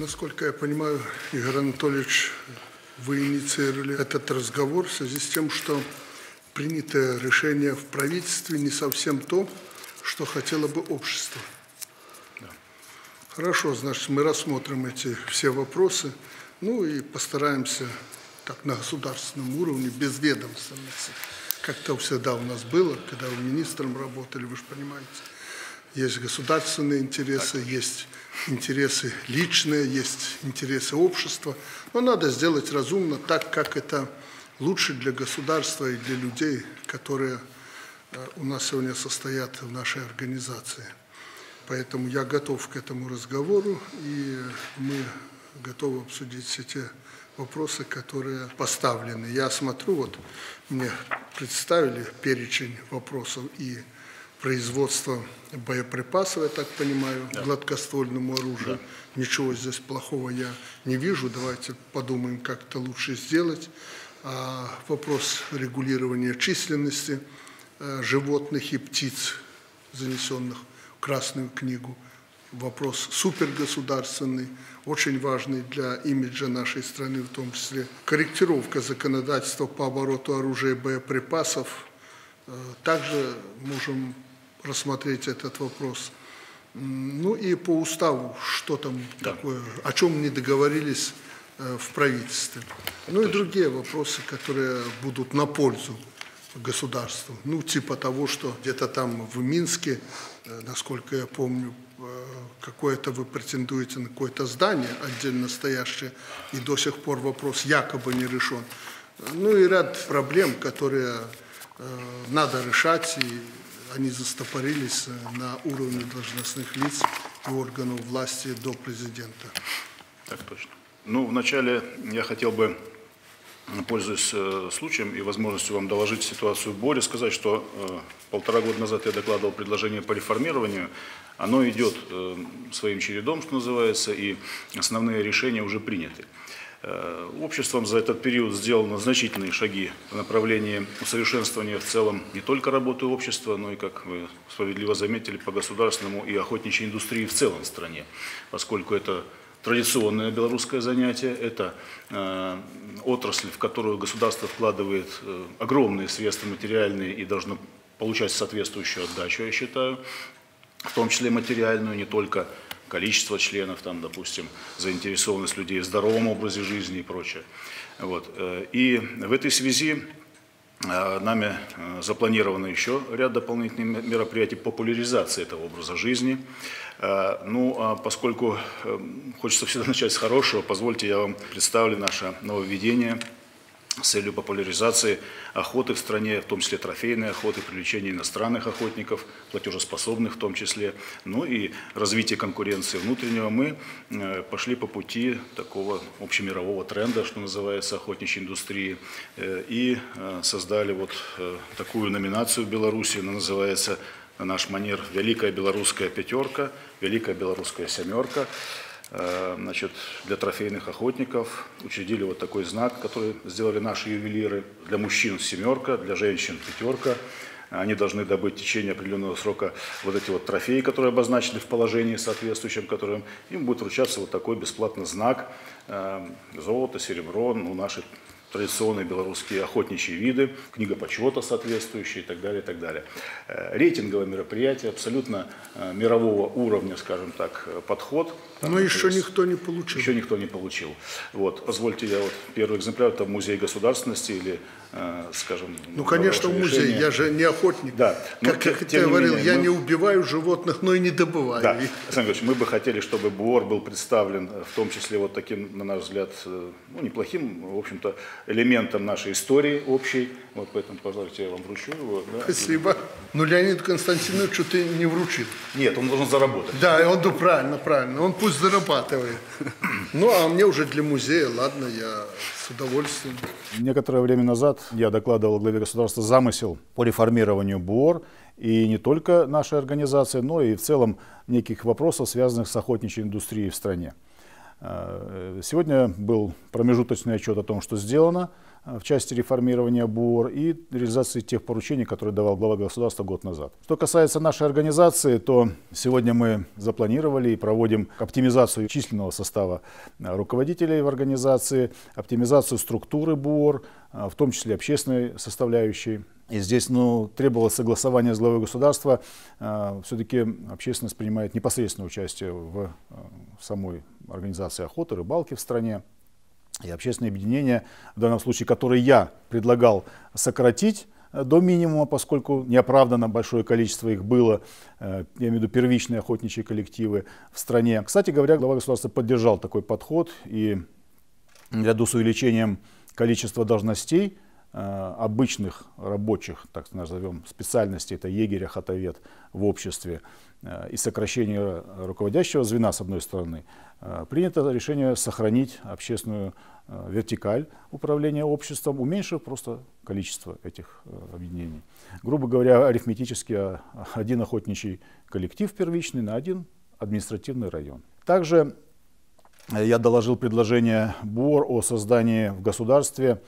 Насколько я понимаю, Игорь Анатольевич, вы инициировали этот разговор в связи с тем, что принятое решение в правительстве не совсем то, что хотело бы общество. Да. Хорошо, значит, мы рассмотрим эти все вопросы, ну и постараемся так на государственном уровне, без ведомства, как-то всегда у нас было, когда вы министром работали, вы же понимаете, есть государственные интересы, так, есть интересы личные, есть интересы общества, но надо сделать разумно так, как это лучше для государства и для людей, которые у нас сегодня состоят в нашей организации. Поэтому я готов к этому разговору, и мы готовы обсудить все те вопросы, которые поставлены. Я смотрю, вот мне представили перечень вопросов и производство боеприпасов, я так понимаю, да, гладкоствольному оружию. Да. Ничего здесь плохого я не вижу. Давайте подумаем, как это лучше сделать. А вопрос регулирования численности животных и птиц, занесенных в Красную книгу. Вопрос супергосударственный, очень важный для имиджа нашей страны, в том числе. Корректировка законодательства по обороту оружия и боеприпасов. Также можем рассмотреть этот вопрос. Ну и по уставу, что там, да, такое, о чем не договорились в правительстве. Ну и другие вопросы, которые будут на пользу государству. Ну типа того, что где-то там в Минске, насколько я помню, какое-то вы претендуете на какое-то здание отдельно стоящее, и до сих пор вопрос якобы не решен. Ну и ряд проблем, которые надо решать, и они застопорились на уровне должностных лиц и органов власти до президента. Так точно. Ну, вначале я хотел бы, пользуясь случаем и возможностью вам доложить ситуацию в БОРе, сказать, что полтора года назад я докладывал предложение по реформированию. Оно идет своим чередом, что называется, и основные решения уже приняты. Обществом за этот период сделаны значительные шаги в направлении усовершенствования в целом не только работы общества, но и, как вы справедливо заметили, по государственному и охотничьей индустрии в целом в стране, поскольку это традиционное белорусское занятие, это отрасль, в которую государство вкладывает огромные средства материальные и должно получать соответствующую отдачу, я считаю, в том числе материальную, не только количество членов, там, допустим, заинтересованность людей в здоровом образе жизни и прочее. Вот. И в этой связи нами запланировано еще ряд дополнительных мероприятий популяризации этого образа жизни. Ну, а поскольку хочется всегда начать с хорошего, позвольте, я вам представлю наше нововведение с целью популяризации охоты в стране, в том числе трофейной охоты, привлечения иностранных охотников, платежеспособных в том числе, ну и развитие конкуренции внутреннего, мы пошли по пути такого общемирового тренда, что называется, охотничьей индустрии, и создали вот такую номинацию в Беларуси, она называется на наш манер «Великая белорусская пятерка», «Великая белорусская семерка». Значит, для трофейных охотников учредили вот такой знак, который сделали наши ювелиры. Для мужчин семерка, для женщин пятерка. Они должны добыть в течение определенного срока вот эти вот трофеи, которые обозначены в положении соответствующем, которым им будет вручаться вот такой бесплатный знак. Золото, серебро, ну, наши традиционные белорусские охотничьи виды, книга почета соответствующая и так далее, и так далее. Рейтинговое мероприятие, абсолютно мирового уровня, скажем так, подход. Там, но еще никто не получил. Еще никто не получил. Вот, позвольте, я вот первый экземпляр, это музей государственности или, скажем... Ну, конечно, музей, я же не охотник. Да. Но, как я говорил, менее, я не убиваю животных, но и не добываю. Да. Александр Ильич, мы бы хотели, чтобы БУОР был представлен, в том числе вот таким, на наш взгляд, ну, неплохим, в общем-то, элементом нашей истории общей. Вот поэтому, пожалуйста, я вам вручу его. Да? Спасибо. Ну, Леониду Константиновичу ты не вручил. Нет, он должен заработать. Да, он, ну, правильно, правильно. Он пусть зарабатывает. Ну, а мне уже для музея, ладно, я с удовольствием. Некоторое время назад я докладывал главе государства замысел по реформированию БУОР. И не только нашей организации, но и в целом неких вопросов, связанных с охотничьей индустрией в стране. Сегодня был промежуточный отчет о том, что сделано в части реформирования БУОР и реализации тех поручений, которые давал глава государства год назад. Что касается нашей организации, то сегодня мы запланировали и проводим оптимизацию численного состава руководителей в организации, оптимизацию структуры БУОР, в том числе общественной составляющей. И здесь требовалось согласование с главой государства. Все-таки общественность принимает непосредственное участие в самой организации охоты, рыбалки в стране. И общественные объединения, в данном случае, которые я предлагал сократить до минимума, поскольку неоправданно большое количество их было, я имею в виду первичные охотничьи коллективы в стране. Кстати говоря, глава государства поддержал такой подход, и наряду с увеличением количества должностей обычных рабочих, так назовем, специальностей, это егерь, охотовед в обществе, и сокращение руководящего звена, с одной стороны, принято решение сохранить общественную вертикаль управления обществом, уменьшив просто количество этих объединений. Грубо говоря, арифметически один охотничий коллектив первичный на один административный район. Также я доложил предложение БОР о создании в государстве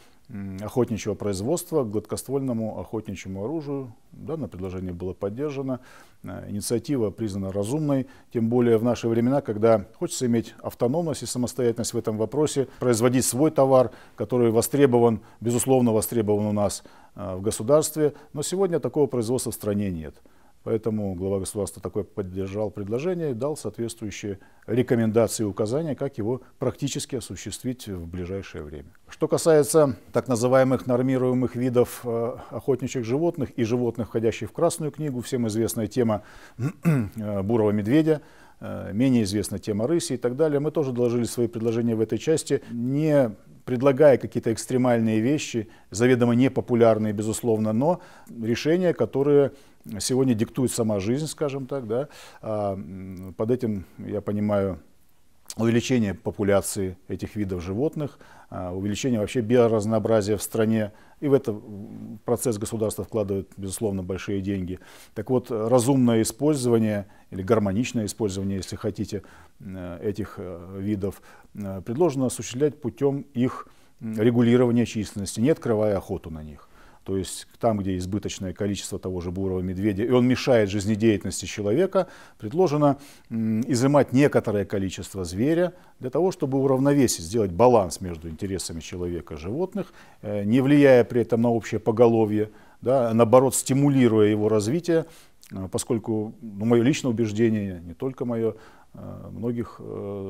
охотничьего производства к гладкоствольному охотничьему оружию. Данное предложение было поддержано. Инициатива признана разумной, тем более в наши времена, когда хочется иметь автономность и самостоятельность в этом вопросе, производить свой товар, который востребован, безусловно, востребован у нас в государстве, но сегодня такого производства в стране нет. Поэтому глава государства такое поддержал предложение и дал соответствующие рекомендации и указания, как его практически осуществить в ближайшее время. Что касается так называемых нормируемых видов охотничьих животных и животных, входящих в Красную книгу, всем известная тема бурого медведя, менее известна тема рыси и так далее, мы тоже доложили свои предложения в этой части, не предлагая какие-то экстремальные вещи, заведомо непопулярные, безусловно, но решения, которые сегодня диктует сама жизнь, скажем так, да. Под этим, я понимаю, увеличение популяции этих видов животных, увеличение вообще биоразнообразия в стране. И в этот процесс государство вкладывает, безусловно, большие деньги. Так вот, разумное использование или гармоничное использование, если хотите, этих видов предложено осуществлять путем их регулирования численности, не открывая охоту на них. То есть там, где избыточное количество того же бурого медведя, и он мешает жизнедеятельности человека, предложено изымать некоторое количество зверя для того, чтобы уравновесить, сделать баланс между интересами человека и животных, не влияя при этом на общее поголовье, да, наоборот, стимулируя его развитие, поскольку, ну, мое личное убеждение, не только мое, многих,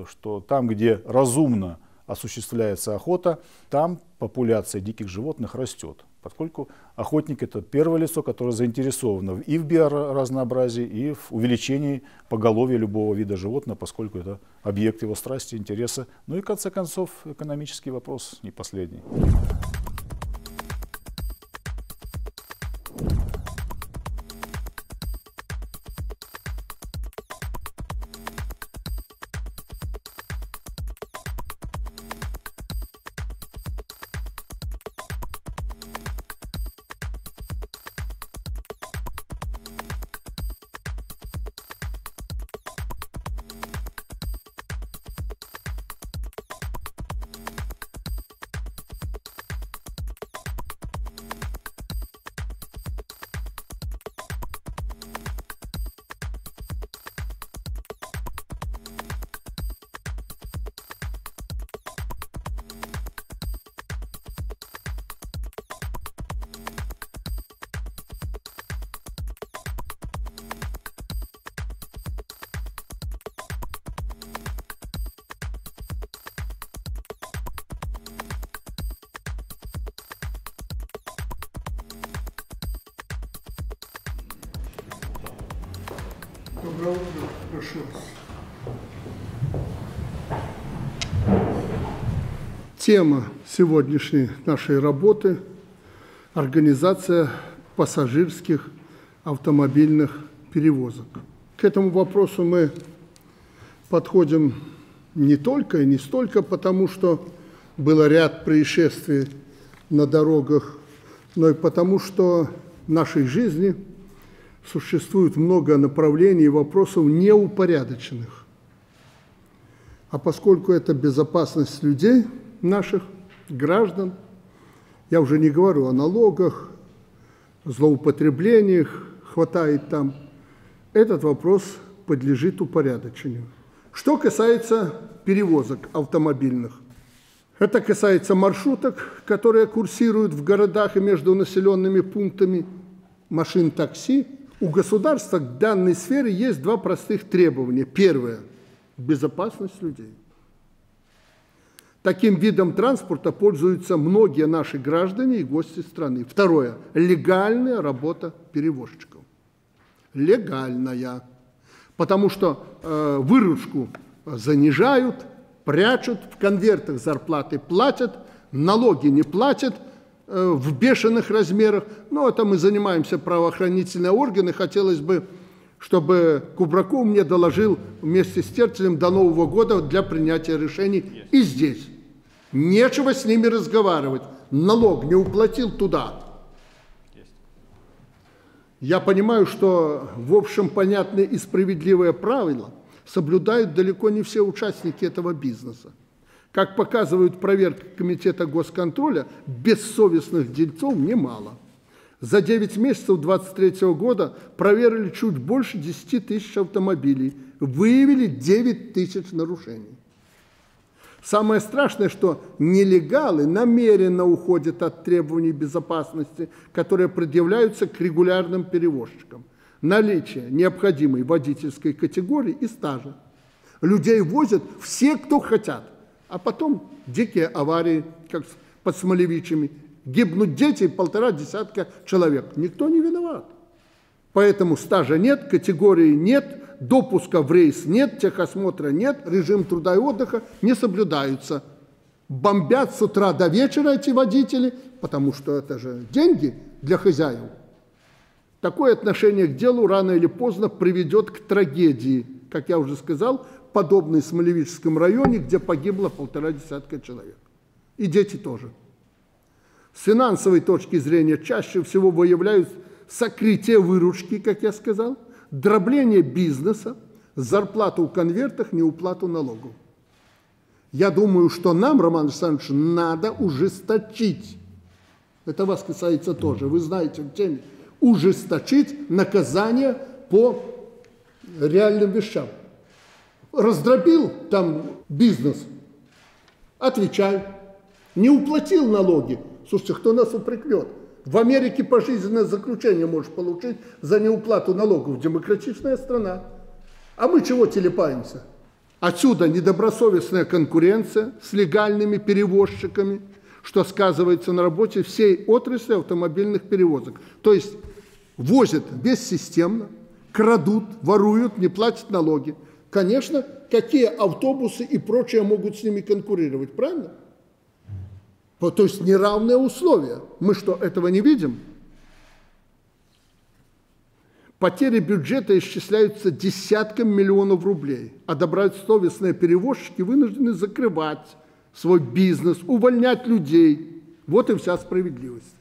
что там, где разумно осуществляется охота, там популяция диких животных растет. Поскольку охотник — это первое лицо, которое заинтересовано и в биоразнообразии, и в увеличении поголовья любого вида животного, поскольку это объект его страсти, интереса. Ну и, в конце концов, экономический вопрос не последний. Доброе утро, прошу вас. Тема сегодняшней нашей работы – организация пассажирских автомобильных перевозок. К этому вопросу мы подходим не только и не столько потому, что было ряд происшествий на дорогах, но и потому, что в нашей жизни существует много направлений и вопросов неупорядоченных. А поскольку это безопасность людей, наших граждан, я уже не говорю о налогах, злоупотреблениях, хватает там, этот вопрос подлежит упорядочению. Что касается перевозок автомобильных, это касается маршруток, которые курсируют в городах и между населенными пунктами, машин такси. У государства к данной сфере есть два простых требования. Первое – безопасность людей. Таким видом транспорта пользуются многие наши граждане и гости страны. Второе – легальная работа перевозчиков. Легальная. Потому что выручку занижают, прячут, в конвертах зарплаты платят, налоги не платят в бешеных размерах. Но это мы занимаемся правоохранительные органы. Хотелось бы, чтобы Кубраков мне доложил вместе с Тертелем до Нового года для принятия решений. И здесь. Нечего с ними разговаривать. Налог не уплатил — туда. Я понимаю, что в общем понятные и справедливые правила соблюдают далеко не все участники этого бизнеса. Как показывают проверки Комитета госконтроля, бессовестных дельцов немало. За 9 месяцев 2023 года проверили чуть больше 10 тысяч автомобилей, выявили 9 тысяч нарушений. Самое страшное, что нелегалы намеренно уходят от требований безопасности, которые предъявляются к регулярным перевозчикам. Наличие необходимой водительской категории и стажа. Людей возят все, кто хотят. А потом дикие аварии, как под Смолевичами. Гибнут дети и 1,5 десятка человек. Никто не виноват. Поэтому стажа нет, категории нет, допуска в рейс нет, техосмотра нет, режим труда и отдыха не соблюдаются. Бомбят с утра до вечера эти водители, потому что это же деньги для хозяев. Такое отношение к делу рано или поздно приведет к трагедии, как я уже сказал, подобной в Смолевичском районе, где погибло 1,5 десятка человек. И дети тоже. С финансовой точки зрения чаще всего выявляют сокрытие выручки, как я сказал, дробление бизнеса, зарплату в конвертах, неуплату налогов. Я думаю, что нам, Роман Александрович, надо ужесточить, это вас касается тоже, вы знаете в теме, ужесточить наказание по реальным вещам. Раздробил там бизнес — отвечай. Не уплатил налоги — слушайте, кто нас упрекнет? В Америке пожизненное заключение можешь получить за неуплату налогов. Демократичная страна. А мы чего телепаемся? Отсюда недобросовестная конкуренция с легальными перевозчиками, что сказывается на работе всей отрасли автомобильных перевозок. То есть возят бессистемно, крадут, воруют, не платят налоги. Конечно, какие автобусы и прочее могут с ними конкурировать, правильно? То есть неравные условия. Мы что, этого не видим? Потери бюджета исчисляются десятком миллионов рублей, а добросовестные перевозчики вынуждены закрывать свой бизнес, увольнять людей. Вот и вся справедливость.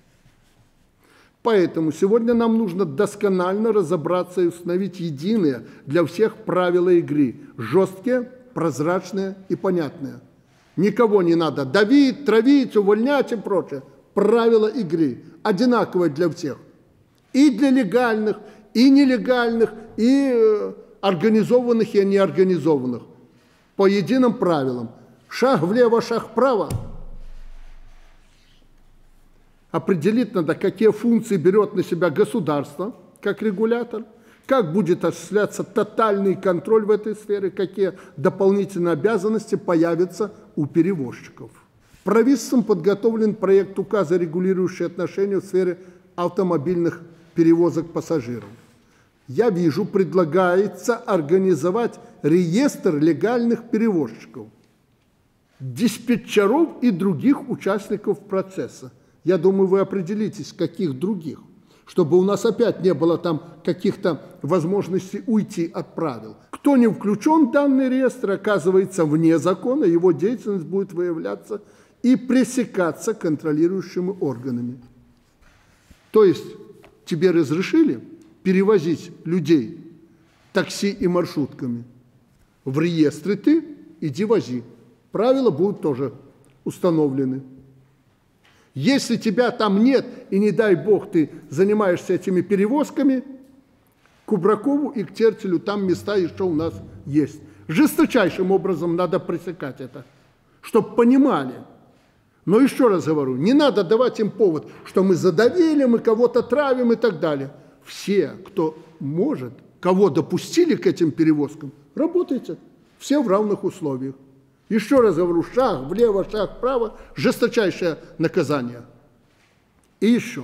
Поэтому сегодня нам нужно досконально разобраться и установить единые для всех правила игры. Жесткие, прозрачные и понятные. Никого не надо давить, травить, увольнять и прочее. Правила игры одинаковые для всех. И для легальных, и нелегальных, и организованных, и неорганизованных. По единым правилам. Шаг влево, шаг вправо. Определить надо, какие функции берет на себя государство как регулятор, как будет осуществляться тотальный контроль в этой сфере, какие дополнительные обязанности появятся у перевозчиков. Правительством подготовлен проект указа, регулирующий отношения в сфере автомобильных перевозок пассажиров. Я вижу, предлагается организовать реестр легальных перевозчиков, диспетчеров и других участников процесса. Я думаю, вы определитесь, каких других, чтобы у нас опять не было там каких-то возможностей уйти от правил. Кто не включен в данный реестр, оказывается вне закона, его деятельность будет выявляться и пресекаться контролирующими органами. То есть тебе разрешили перевозить людей такси и маршрутками. В реестры ты иди вози. Правила будут тоже установлены. Если тебя там нет, и не дай бог ты занимаешься этими перевозками, к Кубракову и к Тертелю там места еще у нас есть. Жесточайшим образом надо пресекать это, чтобы понимали. Но еще раз говорю, не надо давать им повод, что мы задавили, мы кого-то травим и так далее. Все, кто может, кого допустили к этим перевозкам, работайте. Все в равных условиях. Еще раз говорю, шаг влево, шаг вправо, жесточайшее наказание. И еще,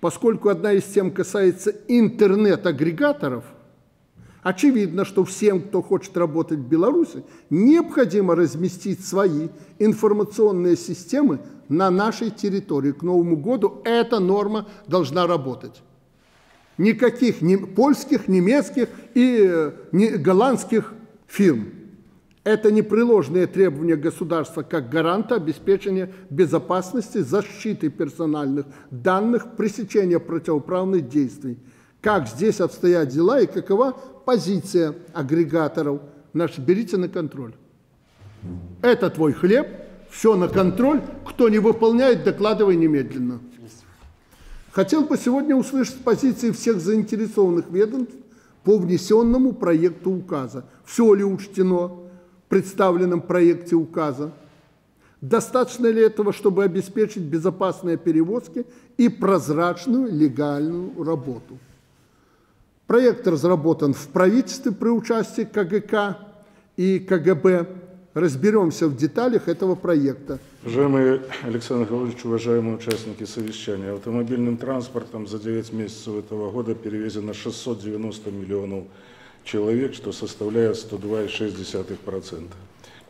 поскольку одна из тем касается интернет-агрегаторов, очевидно, что всем, кто хочет работать в Беларуси, необходимо разместить свои информационные системы на нашей территории. К Новому году эта норма должна работать. Никаких польских, немецких и голландских фирм. Это непреложные требования государства как гаранта обеспечения безопасности, защиты персональных данных, пресечения противоправных действий. Как здесь обстоят дела и какова позиция агрегаторов? Наш берите на контроль. Это твой хлеб, все на контроль. Кто не выполняет, докладывай немедленно. Хотел бы сегодня услышать позиции всех заинтересованных ведомств по внесенному проекту указа. Все ли учтено в представленном проекте указа? Достаточно ли этого, чтобы обеспечить безопасные перевозки и прозрачную легальную работу? Проект разработан в правительстве при участии КГК и КГБ. Разберемся в деталях этого проекта. Уважаемый Александр Николаевич, уважаемые участники совещания, автомобильным транспортом за 9 месяцев этого года перевезено 690 миллионов человек, что составляет 102,6% к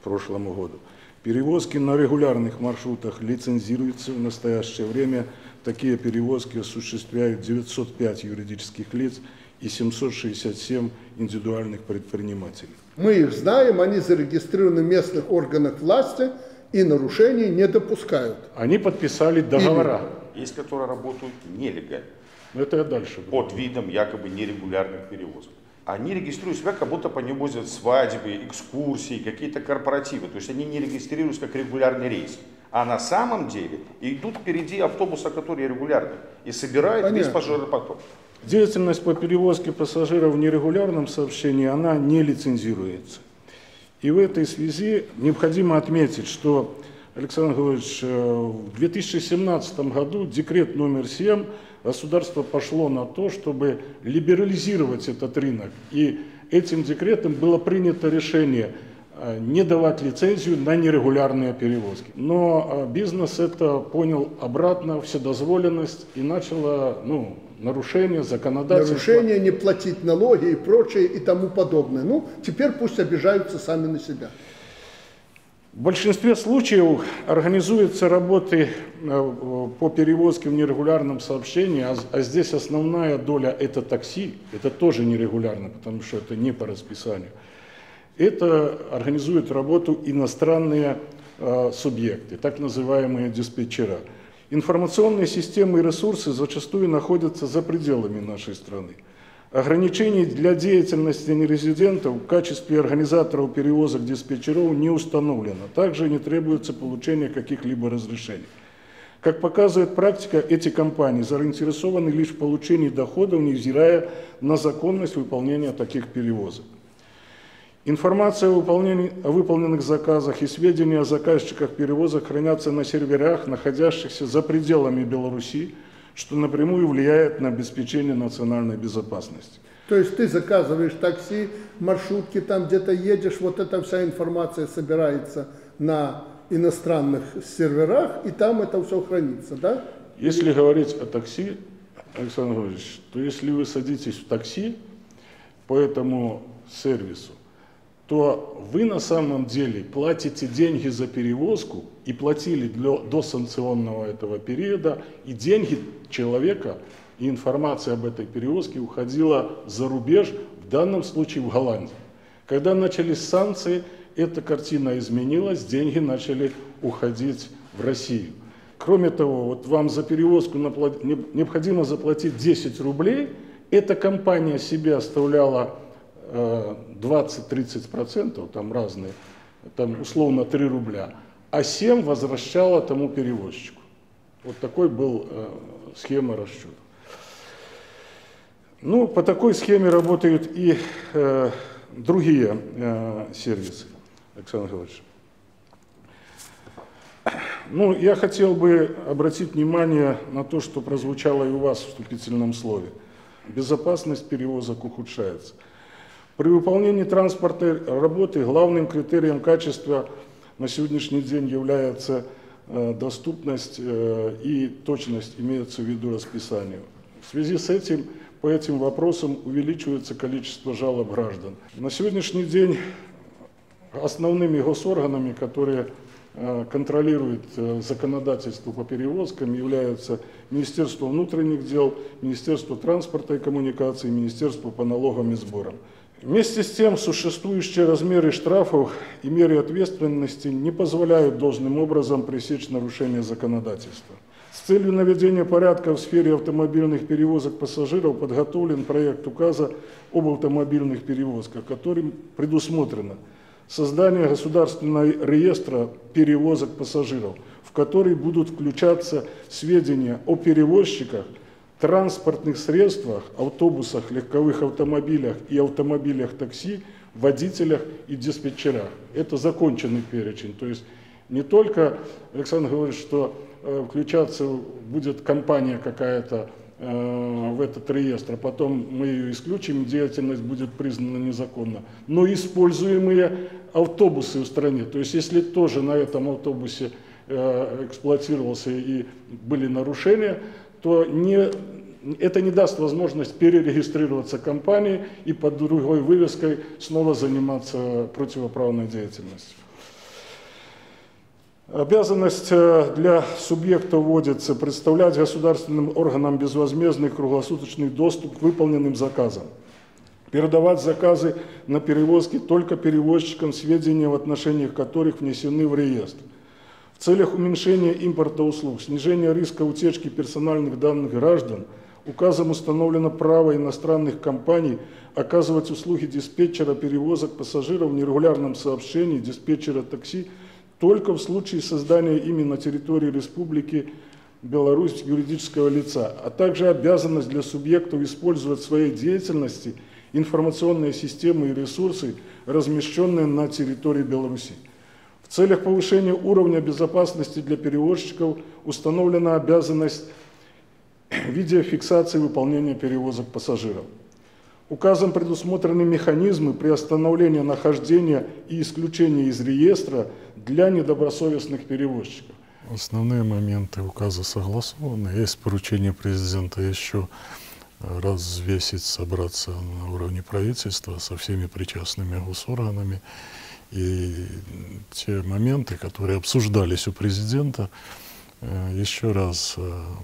прошлому году. Перевозки на регулярных маршрутах лицензируются. В настоящее время такие перевозки осуществляют 905 юридических лиц и 767 индивидуальных предпринимателей. Мы их знаем, они зарегистрированы в местных органах власти и нарушений не допускают. Они подписали договора. Или, из которых работают нелегально. Это я дальше буду. Под видом якобы нерегулярных перевозок. Они регистрируют себя, как будто по ним возят свадьбы, экскурсии, какие-то корпоративы. То есть они не регистрируются как регулярный рейс. А на самом деле идут впереди автобуса, которые регулярны, и собирают весь пассажиропоток. Деятельность по перевозке пассажиров в нерегулярном сообщении, она не лицензируется. И в этой связи необходимо отметить, что, Александр Григорьевич, в 2017 году декрет номер 7 государство пошло на то, чтобы либерализировать этот рынок. И этим декретом было принято решение не давать лицензию на нерегулярные перевозки. Но бизнес это понял обратно, вседозволенность, и начало нарушение законодательства. Нарушение, не платить налоги и прочее и тому подобное. Ну, теперь пусть обижаются сами на себя. В большинстве случаев организуются работы по перевозке в нерегулярном сообщении, а здесь основная доля – это такси, это тоже нерегулярно, потому что это не по расписанию. Это организуют работу иностранные субъекты, так называемые диспетчера. Информационные системы и ресурсы зачастую находятся за пределами нашей страны. Ограничений для деятельности нерезидентов в качестве организаторов перевозок диспетчеров не установлено. Также не требуется получение каких-либо разрешений. Как показывает практика, эти компании заинтересованы лишь в получении доходов, невзирая на законность выполнения таких перевозок. Информация о выполненных заказах и сведения о заказчиках перевозок хранятся на серверах, находящихся за пределами Беларуси, что напрямую влияет на обеспечение национальной безопасности. То есть ты заказываешь такси, маршрутки, там где-то едешь, вот эта вся информация собирается на иностранных серверах, и там это все хранится, да? Если говорить о такси, Александр Григорьевич, то если вы садитесь в такси по этому сервису, то вы на самом деле платите деньги за перевозку и платили до санкционного этого периода, и деньги человека, и информация об этой перевозке уходила за рубеж, в данном случае в Голландию. Когда начались санкции, эта картина изменилась, деньги начали уходить в Россию. Кроме того, вот вам за перевозку необходимо заплатить 10 рублей, эта компания себе оставляла 20-30%, там разные, там, условно, 3 рубля, а 7 возвращало тому перевозчику. Вот такой был схема расчета. Ну, по такой схеме работают и другие сервисы, Александр Николаевич. Ну, я хотел бы обратить внимание на то, что прозвучало и у вас в вступительном слове. Безопасность перевозок ухудшается. При выполнении транспортной работы главным критерием качества на сегодняшний день является доступность и точность, имеется в виду расписание. В связи с этим, по этим вопросам увеличивается количество жалоб граждан. На сегодняшний день основными госорганами, которые контролируют законодательство по перевозкам, являются Министерство внутренних дел, Министерство транспорта и коммуникации, Министерство по налогам и сборам. Вместе с тем, существующие размеры штрафов и меры ответственности не позволяют должным образом пресечь нарушение законодательства. С целью наведения порядка в сфере автомобильных перевозок пассажиров подготовлен проект указа об автомобильных перевозках, которым предусмотрено создание государственного реестра перевозок пассажиров, в который будут включаться сведения о перевозчиках, транспортных средствах, автобусах, легковых автомобилях и автомобилях такси, водителях и диспетчерах. Это законченный перечень. То есть не только, Александр говорит, что включаться будет компания какая-то в этот реестр, а потом мы ее исключим, деятельность будет признана незаконно. Но используемые автобусы в стране, то есть если тоже на этом автобусе эксплуатировался и были нарушения, то это не даст возможность перерегистрироваться компании и под другой вывеской снова заниматься противоправной деятельностью. Обязанность для субъекта вводится представлять государственным органам безвозмездный круглосуточный доступ к выполненным заказам, передавать заказы на перевозки только перевозчикам, сведения в отношении которых внесены в реестр. В целях уменьшения импорта услуг, снижения риска утечки персональных данных граждан, указом установлено право иностранных компаний оказывать услуги диспетчера перевозок пассажиров в нерегулярном сообщении диспетчера такси только в случае создания ими на территории Республики Беларусь юридического лица, а также обязанность для субъектов использовать в своей деятельности информационные системы и ресурсы, размещенные на территории Беларуси. В целях повышения уровня безопасности для перевозчиков установлена обязанность видеофиксации выполнения перевозок пассажиров. Указом предусмотрены механизмы приостановления нахождения и исключения из реестра для недобросовестных перевозчиков. Основные моменты указа согласованы. Есть поручение президента еще развесить, собраться на уровне правительства со всеми причастными госорганами. И те моменты, которые обсуждались у президента, еще раз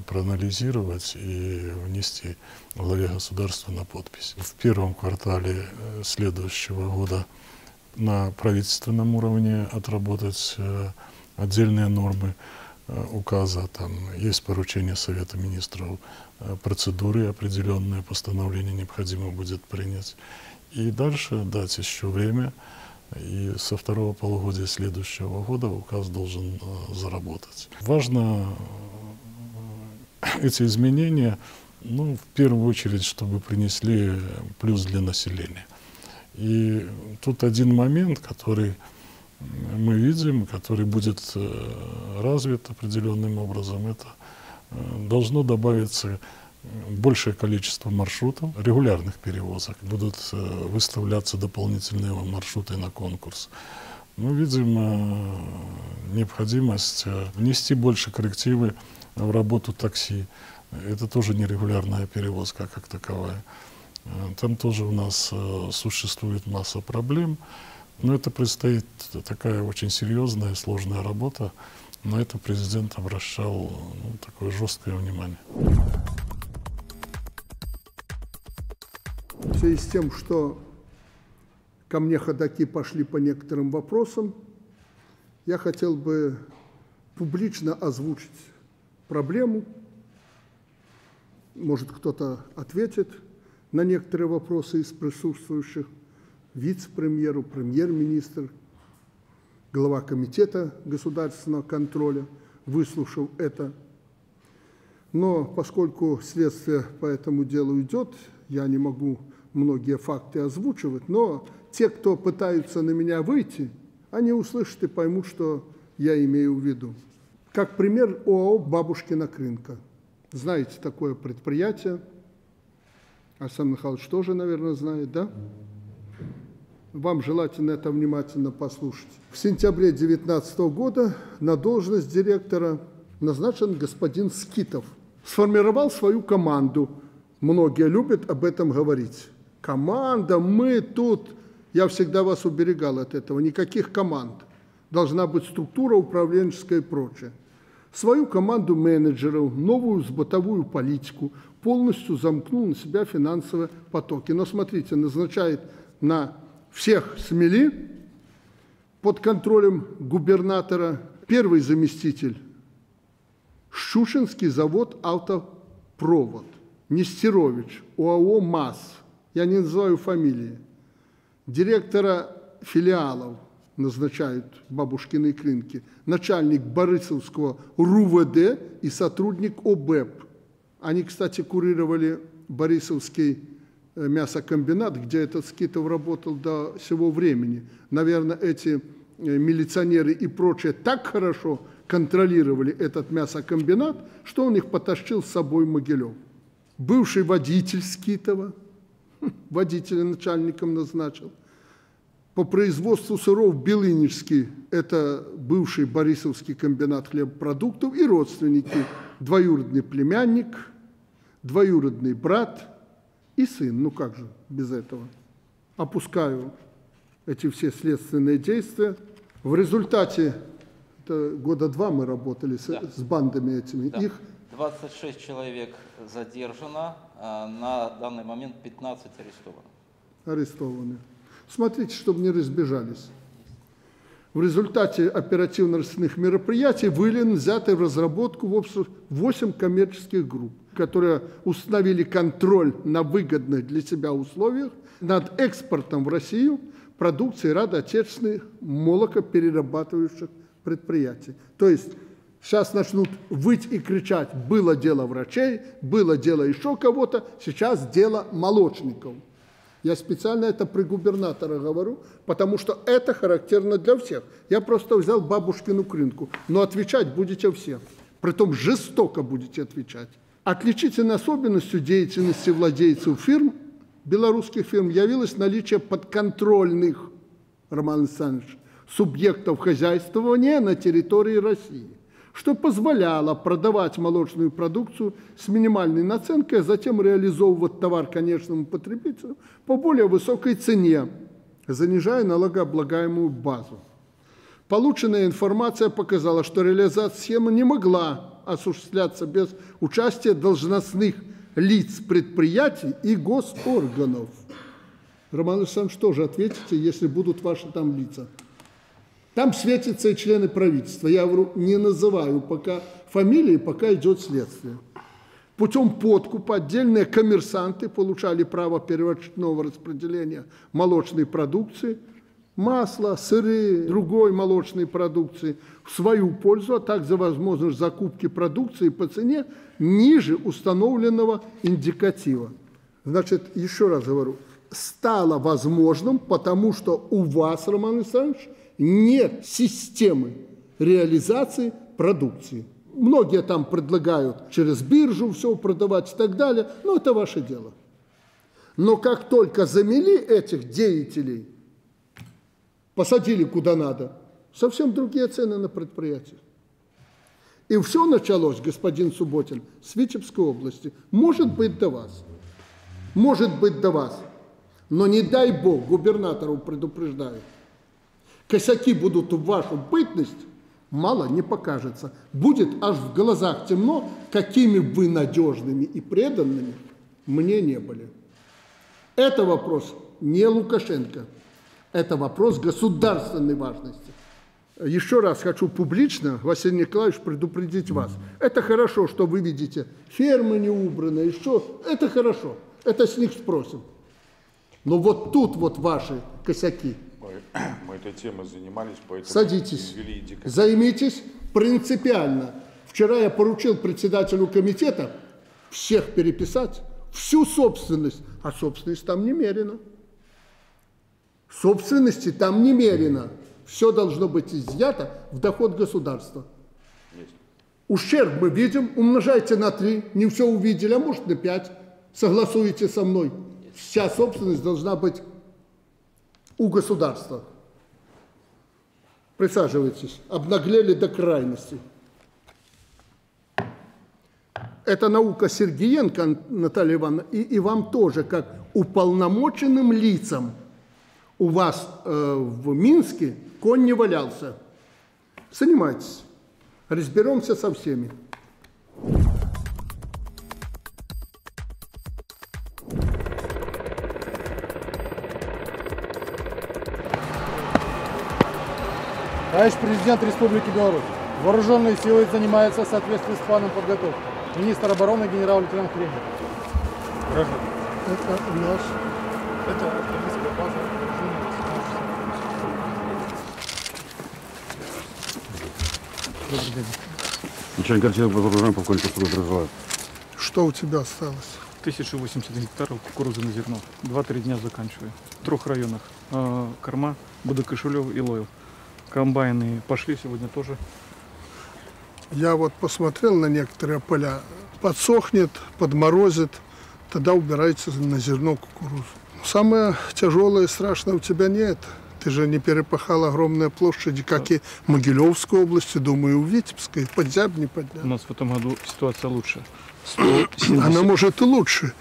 проанализировать и внести главе государства на подпись. В первом квартале следующего года на правительственном уровне отработать отдельные нормы указа. Там есть поручение Совета Министров, процедуры определенные, постановление необходимо будет принять. И дальше дать еще время. И со второго полугодия следующего года указ должен заработать. Важно эти изменения, ну, в первую очередь, чтобы принесли плюс для населения. И тут один момент, который мы видим, который будет развит определенным образом, это должно добавиться большее количество маршрутов, регулярных перевозок. Будут выставляться дополнительные маршруты на конкурс. Мы видим необходимость внести больше коррективы в работу такси. Это тоже нерегулярная перевозка как таковая. Там тоже у нас существует масса проблем. Но это предстоит такая очень серьезная, сложная работа. На это президент обращал, ну, такое жесткое внимание. В связи с тем, что ко мне ходаки пошли по некоторым вопросам, я хотел бы публично озвучить проблему. Может, кто-то ответит на некоторые вопросы из присутствующих: вице-премьеру, премьер-министр. Глава комитета государственного контроля выслушал это. Но поскольку следствие по этому делу идет, я не могу многие факты озвучивать, но те, кто пытаются на меня выйти, они услышат и поймут, что я имею в виду. Как пример, ООО «Бабушкина крынка». Знаете такое предприятие? Александр Михайлович тоже, наверное, знает, да? Вам желательно это внимательно послушать. В сентябре 2019 года на должность директора назначен господин Скитов. Сформировал свою команду. Многие любят об этом говорить. Команда, мы тут. Я всегда вас уберегал от этого. Никаких команд. Должна быть структура управленческая и прочее. Свою команду менеджеров, новую сбытовую политику, полностью замкнул на себя финансовые потоки. Но смотрите, назначает на всех Смели под контролем губернатора первый заместитель Шушинский завод Автопровод, Нестерович, ОАО МАС, я не называю фамилии, директора филиалов назначают Бабушкиной крынки, начальник Борисовского РУВД и сотрудник ОБЭП. Они, кстати, курировали Борисовский мясокомбинат, где этот Скитов работал до сего времени. Наверное, эти милиционеры и прочее так хорошо контролировали этот мясокомбинат, что он их потащил с собой Могилев. Бывший водитель Скитова, водителя начальником назначил. По производству сыров Белиничский, это бывший Борисовский комбинат хлебопродуктов, и родственники, двоюродный племянник, двоюродный брат и сын. Ну как же без этого? Опускаю эти все следственные действия. В результате года два мы работали с бандами этими. Да. Их 26 человек задержано, на данный момент 15 арестованы. Смотрите, чтобы не разбежались. В результате оперативно-расследовательных мероприятий были взяты в разработку в общем 8 коммерческих групп, которые установили контроль на выгодных для себя условиях над экспортом в Россию продукции родоотечественных молокоперерабатывающих предприятий. То есть сейчас начнут выть и кричать: было дело врачей, было дело еще кого-то, сейчас дело молочников. Я специально это при губернаторе говорю, потому что это характерно для всех. Я просто взял Бабушкину крынку, но отвечать будете все, притом жестоко будете отвечать. Отличительной особенностью деятельности владельцев фирм, белорусских фирм, явилось наличие подконтрольных, Роман Александрович, субъектов хозяйствования на территории России, что позволяло продавать молочную продукцию с минимальной наценкой, а затем реализовывать товар конечному потребителю по более высокой цене, занижая налогооблагаемую базу. Полученная информация показала, что реализация схемы не могла осуществляться без участия должностных лиц предприятий и госорганов. Роман Александрович, что же ответите, если будут ваши там лица? Там светятся и члены правительства. Я говорю, не называю пока фамилии, пока идет следствие. Путем подкупа отдельные коммерсанты получали право первоочередного распределения молочной продукции, масла, сыры, другой молочной продукции в свою пользу, а также возможность закупки продукции по цене ниже установленного индикатива. Значит, еще раз говорю, стало возможным, потому что у вас, Роман Александрович, нет системы реализации продукции. Многие там предлагают через биржу все продавать и так далее, но это ваше дело. Но как только замели этих деятелей, посадили куда надо, совсем другие цены на предприятиях. И все началось, господин Субботин, с Витебской области. Может быть, до вас. Может быть, до вас. Но не дай бог, губернатору предупреждают. Косяки будут в вашу бытность, мало не покажется. Будет аж в глазах темно, какими вы надежными и преданными мне не были. Это вопрос не Лукашенко, это вопрос государственной важности. Еще раз хочу публично, Василий Николаевич, предупредить вас. Это хорошо, что вы видите, фермы не убраны, еще. Это хорошо, это с них спросим. Но вот тут вот ваши косяки. мы этой темой занимались, поэтому... Садитесь, займитесь принципиально. Вчера я поручил председателю комитета всех переписать, всю собственность, а собственность там немерено. Собственности там немерено. Все должно быть изъято в доход государства. Есть. Ущерб мы видим, умножайте на 3, не все увидели, а может на 5. Согласуете со мной. Вся собственность должна быть у государства. Присаживайтесь. Обнаглели до крайности. Это наука Сергеенко, Наталья Ивановна, и вам тоже, как уполномоченным лицам. У вас в Минске конь не валялся. Занимайтесь. Разберемся со всеми. Товарищ президент Республики Беларусь, вооруженные силы занимаются в соответствии с планом подготовки. Министр обороны генерал-лейтенант Кремлев. Это наш. Это... Начальник отдела вооруженного полковника подразумевает. Что у тебя осталось? 1080 гектаров кукурузы на зерно. 2-3 дня заканчиваю. В 3 районах. Корма, Бодокошелев и Лойл. Комбайны пошли сегодня тоже. Я вот посмотрел на некоторые поля. Подсохнет, подморозит. Тогда убирается на зерно кукурузу. Самое тяжелое и страшное у тебя нет. Ты же не перепахал огромные площади, как и Могилевской области, думаю, у Витебской. Подзяб не поднял. У нас в этом году ситуация лучше. 170. Она может и лучше,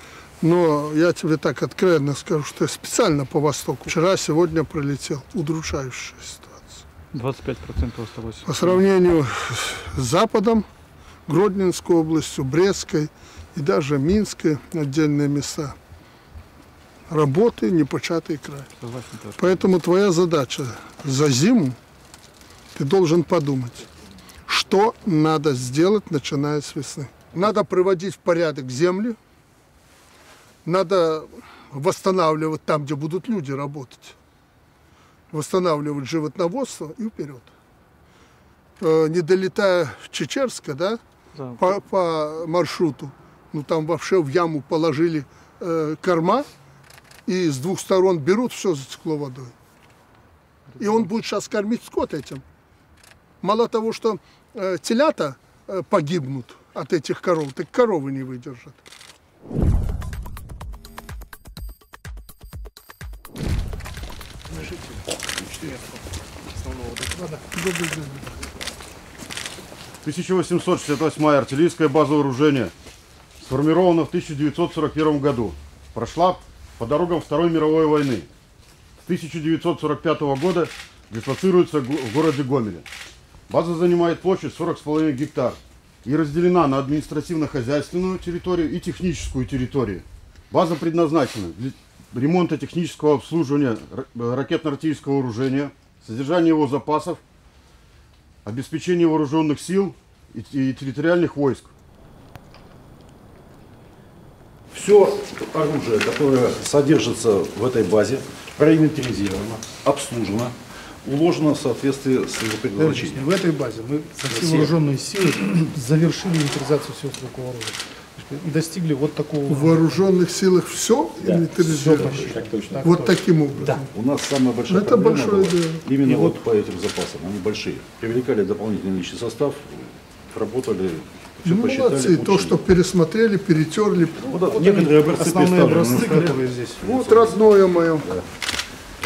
но я тебе так откровенно скажу, что я специально по востоку. Вчера, сегодня пролетел. Удручающая ситуация. 25% осталось. По сравнению с Западом, Гродненской областью, Брестской и даже Минской отдельные места. Работы непочатый край. Поэтому твоя задача за зиму, ты должен подумать, что надо сделать, начиная с весны. Надо приводить в порядок земли, надо восстанавливать там, где будут люди работать, восстанавливать животноводство и вперед. Не долетая в Чечерско, да, да. По маршруту, ну там вообще в яму положили корма, и с двух сторон берут, все затекло водой. И он будет сейчас кормить скот этим. Мало того, что телята погибнут от этих коров, так коровы не выдержат. Да. 1868-я артиллерийская база вооружения сформирована в 1941 году. Прошла по дорогам Второй мировой войны. С 1945 года дислоцируется в городе Гомеле. База занимает площадь 40,5 гектар и разделена на административно-хозяйственную территорию и техническую территорию. База предназначена для ремонта технического обслуживания ракетно-артиллерийского вооружения, содержания его запасов, обеспечения вооруженных сил и территориальных войск. Все оружие, которое содержится в этой базе, проинвентаризировано, обслужено, уложено в соответствии с предназначением. В этой базе мы со всей вооруженной силой завершили инвентаризацию всего стрелкового оружия. Достигли вот такого... В вооруженных силах все инвентаризировано? Да, вот таким образом? Да. У нас самая большая проблема именно вот по этим запасам, они большие. Привлекали дополнительный личный состав, работали... Молодцы, то, что пересмотрели, перетерли. Ну, вот некоторые образцы основные образцы, которые здесь. Вот родное мое. Да.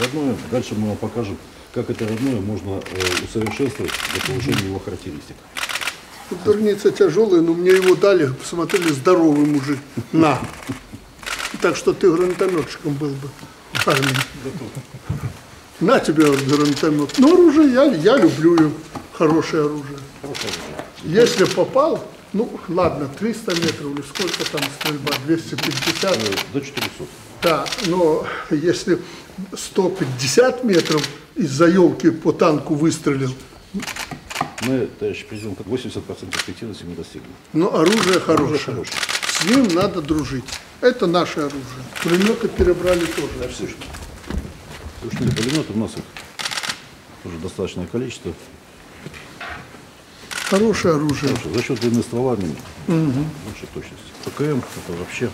Родное. Дальше мы вам покажем, как это родное можно усовершенствовать для получения его характеристик. Дурница тяжелая, но мне его дали, посмотрели, здоровый мужик. На. Так что ты гранатометчиком был бы. Парни. На тебе гранатомет. Но оружие, я люблю его. Хорошее оружие. Если попал... Ну, ладно, 300 метров или сколько там стрельба, 250? До 400. Да, но если 150 метров из-за елки по танку выстрелил... Мы, товарищ президент, 80% эффективности не достигли. Но оружие хорошее. С ним надо дружить. Это наше оружие. Пулеметы перебрали тоже. Да, Пушные пулеметы, у нас их тоже достаточное количество. Хорошее оружие. Хорошее. За счет длины ствола лучше точность. ПКМ это вообще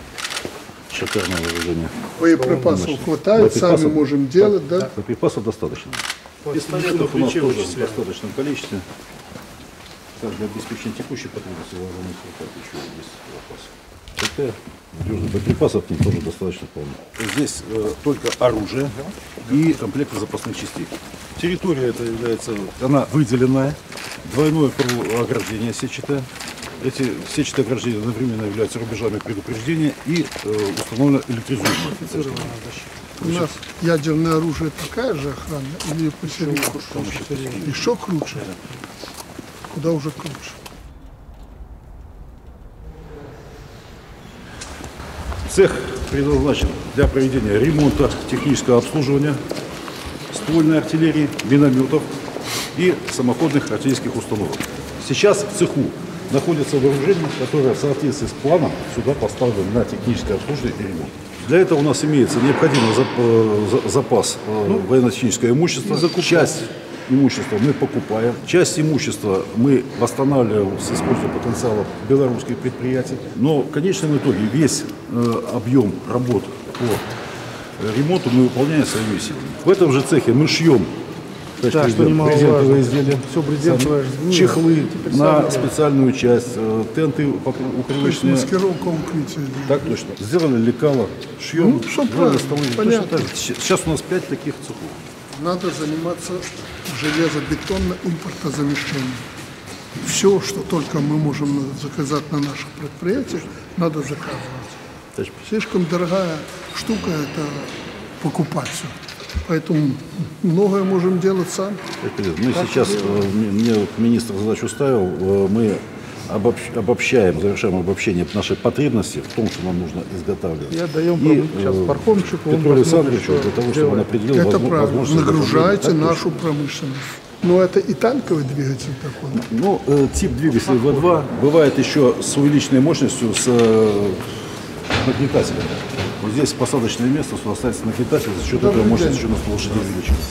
шикарное вооружение. Боеприпасов хватает, боеприпасов, сами можем делать, да? Боеприпасов достаточно. Пистолетов у нас тоже в достаточном количестве. Также обеспечение текущей потребности вооруженных хватает еще без боеприпасов. Надежных боеприпасов к ним тоже достаточно полно. Здесь только оружие и комплекты запасных частей. Территория эта является, она выделенная, двойное ограждение сетчатое. Эти сетчатые ограждения одновременно являются рубежами предупреждения и установлено электризующее. У нас ядерное оружие такая же охрана, или еще круче, куда уже круче. Цех предназначен для проведения ремонта, технического обслуживания, ствольной артиллерии, минометов и самоходных артиллерийских установок. Сейчас в цеху находится вооружение, которое в соответствии с планом сюда поставлено на техническое обслуживание и ремонт. Для этого у нас имеется необходимый запас военно-технического имущества. Часть имущества мы покупаем, часть имущества мы восстанавливаем с использованием потенциала белорусских предприятий. Но в конечном итоге весь объем работ по ремонту мы выполняем своими силами. В этом же цехе мы шьем. Да, что немаловажно, изделия. Все брезентовое, чехлы на специальную часть, тенты укрывочные. Маскировка укрытия. Так точно. Сделали лекало, шьем, точно так же. Сейчас у нас 5 таких цехов. Надо заниматься железобетонно-импортозамещением. Все, что только мы можем заказать на наших предприятиях, надо заказывать. Слишком дорогая штука это покупать все. Поэтому многое можем делать сам. Мы сейчас, мне вот министр задачу ставил, мы обобщаем, завершаем обобщение нашей потребности в том, что нам нужно изготавливать. Я даем сейчас Пархомчику, Петру Александровичу, для того, чтобы он определил возможность. Нагружайте нашу промышленность. Но это и танковый двигатель такой. Ну, тип двигателя В2 бывает еще с увеличенной мощностью, с нагнетателем. Вот здесь посадочное место, что остается нагнетатель, за счет этого мощность еще на 100 лошадей увеличивается.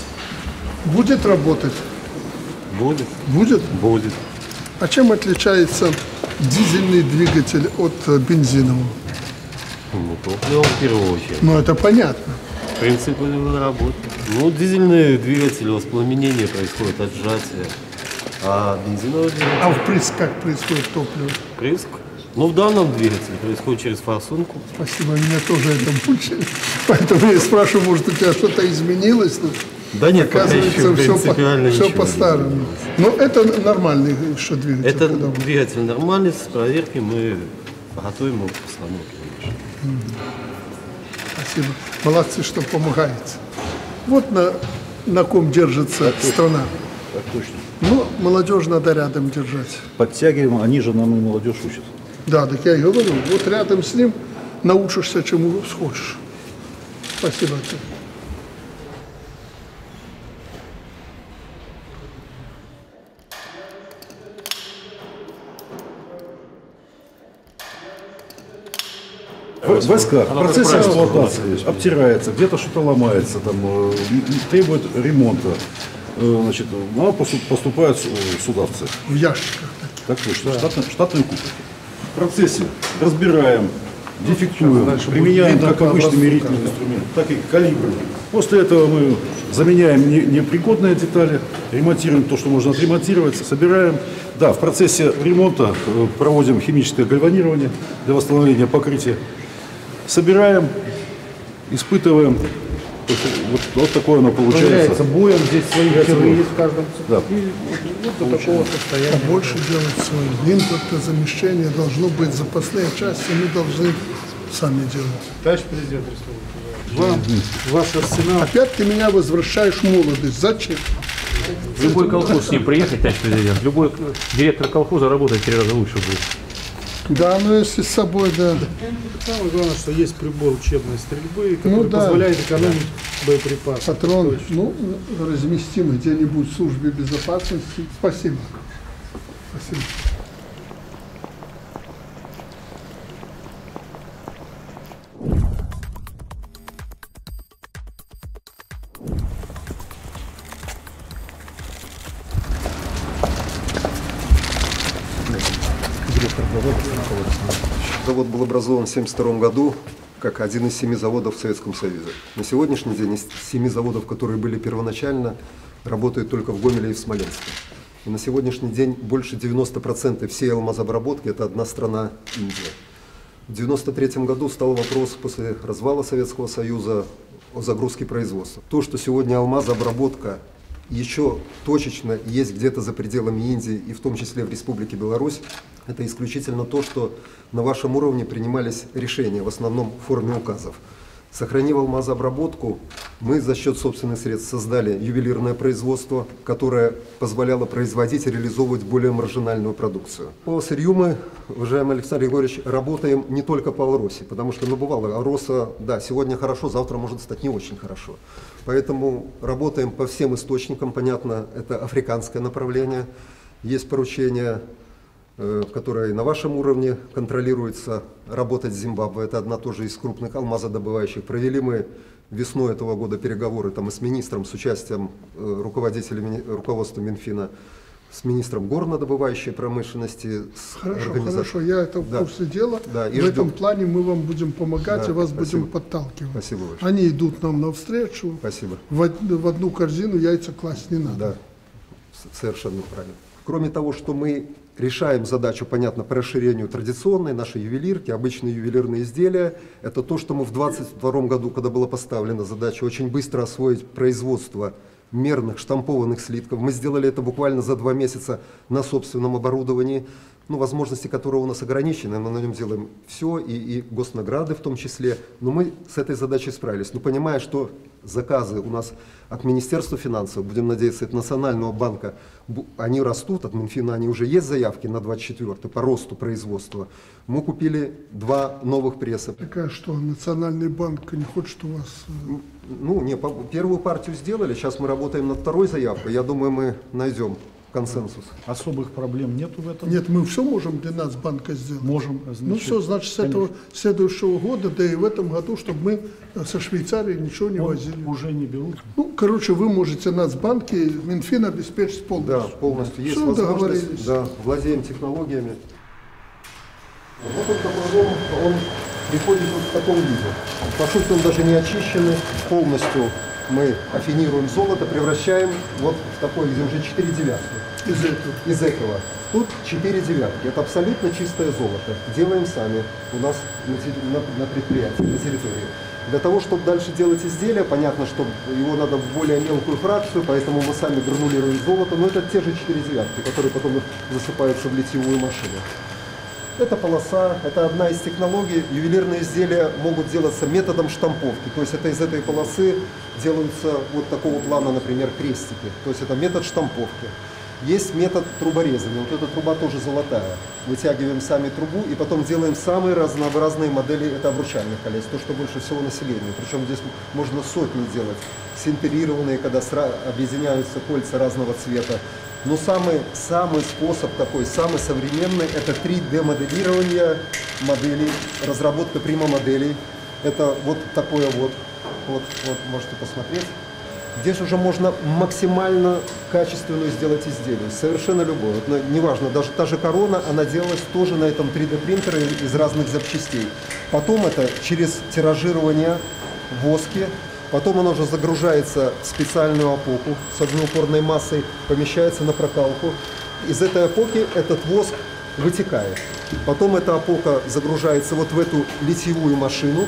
Будет работать? Будет. Будет? Будет. А чем отличается дизельный двигатель от бензинового? Ну, топливо в первую очередь. Ну, это понятно. Принцип работы. Ну, дизельный двигатель, воспламенение происходит от сжатия, а бензиновый двигатель... А в приск как происходит топливо? Приск? Но в данном двигателе происходит через форсунку. Спасибо, меня тоже это мучает. Поэтому я спрашиваю, может, у тебя что-то изменилось? Да нет, оказывается, все по-старому. Но это нормальный еще двигатель. Это двигатель нормальный, с проверки мы готовим его к постановке. Спасибо. Молодцы, что помогаете. Вот на ком держится страна. Так точно. Ну, молодежь надо рядом держать. Подтягиваем, они же нам и молодежь учат. Да, так я и говорю, вот рядом с ним научишься, чему схочешь. Спасибо тебе. Войска в процессе эксплуатации обтирается, где-то что-то ломается, там, требует ремонта. Значит, нам поступают судовцы. В ящиках. Так точно, штатные купики. В процессе разбираем, дефектуем, применяем как обычный мерительный инструмент, так и калибры. После этого мы заменяем непригодные детали, ремонтируем то, что можно отремонтировать, собираем. Да, в процессе ремонта проводим химическое гальванирование для восстановления покрытия. Собираем, испытываем. Вот такое оно получается. Боем здесь свои херы есть в каждом цифре. Да. Вот до такого состояния. А больше делать свои. Импортозамещение должно быть, запасные части мы должны сами делать. Товарищ президент Республики, ваш арсенал. Опять ты меня возвращаешь в молодость. Зачем? Любой колхоз с ним приехать, товарищ президент. Любой директор колхоза работает 3 раза лучше будет. Да, ну если с собой, да. Самое главное, что есть прибор учебной стрельбы, который позволяет экономить боеприпасы. Патрон, ну, разместим где-нибудь в службе безопасности. Спасибо. Спасибо. директор завода. Завод был образован в 1972 году как один из 7 заводов в Советском Союзе. На сегодняшний день из 7 заводов, которые были первоначально, работают только в Гомеле и в Смоленске. И на сегодняшний день больше 90% всей алмазообработки – это одна страна – Индия. В 1993 году стал вопрос после развала Советского Союза о загрузке производства. То, что сегодня алмазообработка еще точечно есть где-то за пределами Индии и в том числе в Республике Беларусь, это исключительно то, что на вашем уровне принимались решения, в основном в форме указов. Сохранив алмазообработку, мы за счет собственных средств создали ювелирное производство, которое позволяло производить и реализовывать более маржинальную продукцию. По сырью мы, уважаемый Александр Егорович, работаем не только по Алросе, потому что, ну, бывало, Алроса, да, сегодня хорошо, завтра может стать не очень хорошо. Поэтому работаем по всем источникам, понятно, это африканское направление, есть поручение, которая на вашем уровне контролируется, работать в Зимбабве. Это одна тоже из крупных алмазодобывающих. Провели мы весной этого года переговоры там и с министром, с участием руководителей руководства Минфина, с министром горнодобывающей промышленности. Хорошо, я это в курсе дела. Да, и в этом плане мы вам будем помогать, да, и вас будем подталкивать. Спасибо. Они идут нам навстречу. Спасибо. В одну корзину яйца класть не надо. Да, совершенно правильно. Кроме того, что мы решаем задачу, понятно, по расширению традиционной нашей ювелирки, обычные ювелирные изделия, это то, что мы в 2022 году, когда была поставлена задача очень быстро освоить производство мерных штампованных слитков, мы сделали это буквально за 2 месяца на собственном оборудовании, ну, возможности которого у нас ограничены, мы на нем делаем все, и госнаграды в том числе, но мы с этой задачей справились. Но понимая, что заказы у нас от Министерства финансов, будем надеяться, от Национального банка, они растут, от Минфина они уже есть заявки на 24-й по росту производства, мы купили 2 новых пресса. Такая что, Национальный банк не хочет у вас? Ну, не, первую партию сделали, сейчас мы работаем над 2-й заявкой, я думаю, мы найдем консенсус. Особых проблем нету в этом? Нет, мы все можем для нас банка сделать. Можем. Значит, ну все, значит, с этого следующего года, да и в этом году, чтобы мы со Швейцарии ничего не возили. Уже не берут. Ну, короче, вы можете нас банки, Минфин обеспечить полностью. Да, полностью. Есть все возможность. Да, владеем технологиями. Вот этот каблуком, он приходит вот в таком виде. По сути, он даже не очищенный полностью. Мы аффинируем золото, превращаем вот в такой, где уже 4 девятки. Из этого. Тут 4 девятки. Это абсолютно чистое золото. Делаем сами у нас на предприятии, на территории. Для того, чтобы дальше делать изделия, понятно, что его надо в более мелкую фракцию, поэтому мы сами гранулируем золото. Но это те же 4 девятки, которые потом засыпаются в литьевую машину. Это полоса, это одна из технологий. Ювелирные изделия могут делаться методом штамповки. То есть это из этой полосы делаются вот такого плана, например, крестики. То есть это метод штамповки. Есть метод труборезания. Вот эта труба тоже золотая. Вытягиваем сами трубу и потом делаем самые разнообразные модели. Это обручальных колец, то, что больше всего населения. Причем здесь можно сотни делать. Синтерированные, когда объединяются кольца разного цвета. Но самый способ такой, самый современный, это 3D-моделирование моделей, разработка прямомоделей. Это вот такое вот можете посмотреть. Здесь уже можно максимально качественную сделать изделие, совершенно любое. Вот, неважно, даже та же корона, она делалась тоже на этом 3D-принтере из разных запчастей. Потом это через тиражирование воски. Потом она уже загружается в специальную опоку с огнеупорной массой, помещается на прокалку. Из этой опоки этот воск вытекает. Потом эта опока загружается вот в эту литьевую машину.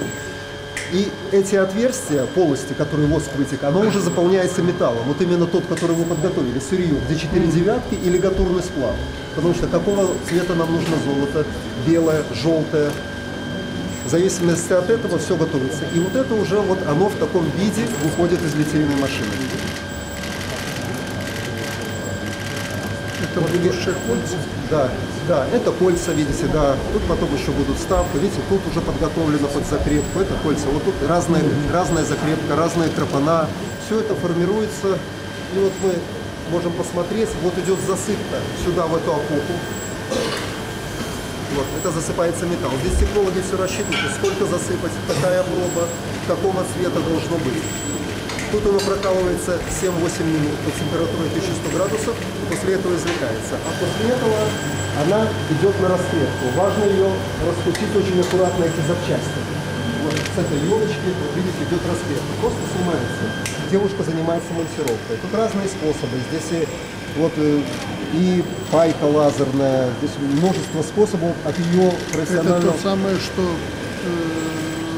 И эти отверстия, полости, которые воск вытек, оно уже заполняется металлом. Вот именно тот, который вы подготовили, сырье, где 4 девятки или гатурный сплав. Потому что какого цвета нам нужно золото? Белое, желтое. В зависимости от этого все готовится. И вот это уже вот оно в таком виде выходит из литейной машины. Это вот лучшие кольца? Да, это кольца, видите, да. Тут потом еще будут вставки. Видите, тут уже подготовлено под закрепку. Это кольца. Вот тут разная закрепка, разные тропана. Все это формируется. И вот мы можем посмотреть. Вот идет засыпка сюда, в эту опоку. Вот, это засыпается металл. Здесь технологи все рассчитывают, сколько засыпать, какая проба, какого цвета должно быть. Тут оно прокалывается 7-8 минут под температурой 1100 градусов, и после этого извлекается. А после этого она идет на расцветку. Важно ее раскрутить очень аккуратно, эти запчасти. Вот с этой елочки, вот видите, идет расцветка. Просто снимается. Девушка занимается монтировкой. Тут разные способы. Здесь вот и пайка лазерная, здесь множество способов от ее профессионального... Это то самое, что...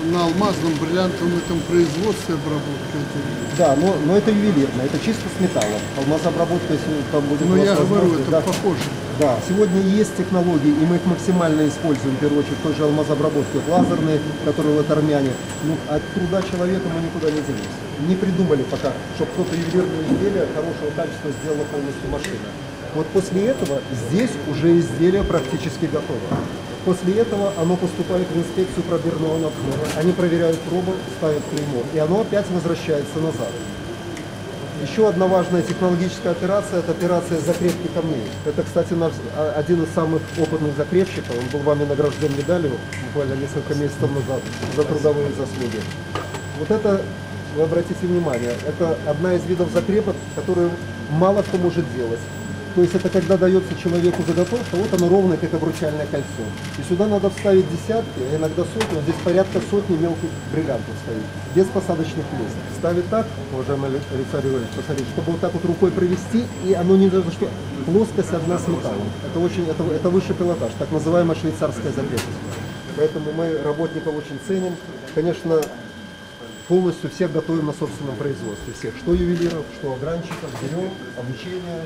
на алмазном, бриллиантовом этом производстве обработки. Да, но это ювелирно, это чисто с металлом. Алмазообработка, если там будет... Ну, я говорю, это да, похоже. Да, сегодня есть технологии, и мы их максимально используем, в первую очередь, той же алмазообработки, лазерные, которые вот армяне. Ну, от труда человека мы никуда не делимся. Не придумали пока, чтобы кто-то ювелирное изделие хорошего качества сделала полностью машина. Вот после этого здесь уже изделие практически готово. После этого оно поступает в инспекцию пробирного надзора. Они проверяют пробу, ставят клеймо, и оно опять возвращается назад. Еще одна важная технологическая операция – это операция закрепки камней. Это, кстати, наш один из самых опытных закрепщиков. Он был вами награжден медалью буквально несколько месяцев назад за трудовые заслуги. Вот это, вы обратите внимание, это одна из видов закрепок, которую мало кто может делать. То есть это когда дается человеку заготовка, вот оно ровно как обручальное кольцо. И сюда надо вставить десятки, а иногда сотни, вот здесь порядка сотни мелких бриллиантов стоит, без посадочных мест. Ставит так, уважаемый Александр Иванович, посмотрите, чтобы вот так вот рукой провести, и оно не даже что, плоскость одна с металлом. Это очень, это высший пилотаж, так называемая швейцарская закрепость. Поэтому мы работников очень ценим. Конечно, полностью всех готовим на собственном производстве, всех, что ювелиров, что огранщиков, берем, обучение.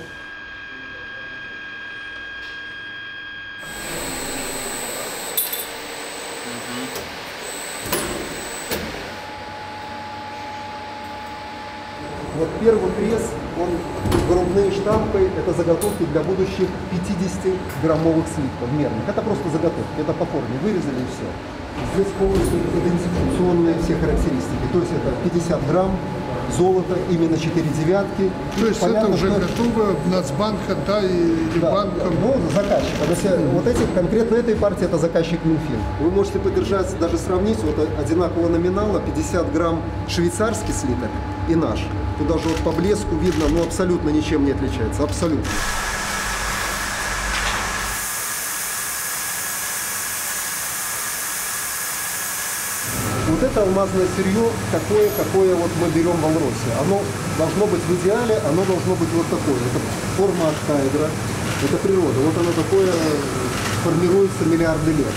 Вот первый пресс, он грубной штампой, это заготовки для будущих 50-граммовых слитков мерных. Это просто заготовки, это по форме, вырезали и все. Здесь полностью идентификационные все характеристики, то есть это 50 грамм, золото, именно 4 девятки. То есть понятно, это уже готово в Нацбанк, да, и да, банком? Ну, заказчик. Вот эти, конкретно этой партии это заказчик Минфин. Вы можете поддержать, даже сравнить, вот одинакового номинала 50 грамм швейцарский слиток и наш. Тут даже вот по блеску видно, ну абсолютно ничем не отличается, абсолютно. Вот это алмазное сырье, такое, какое вот мы берем в Алросе. Оно должно быть в идеале, оно должно быть вот такое. Это форма октаэдра, это природа. Вот оно такое формируется миллиарды лет.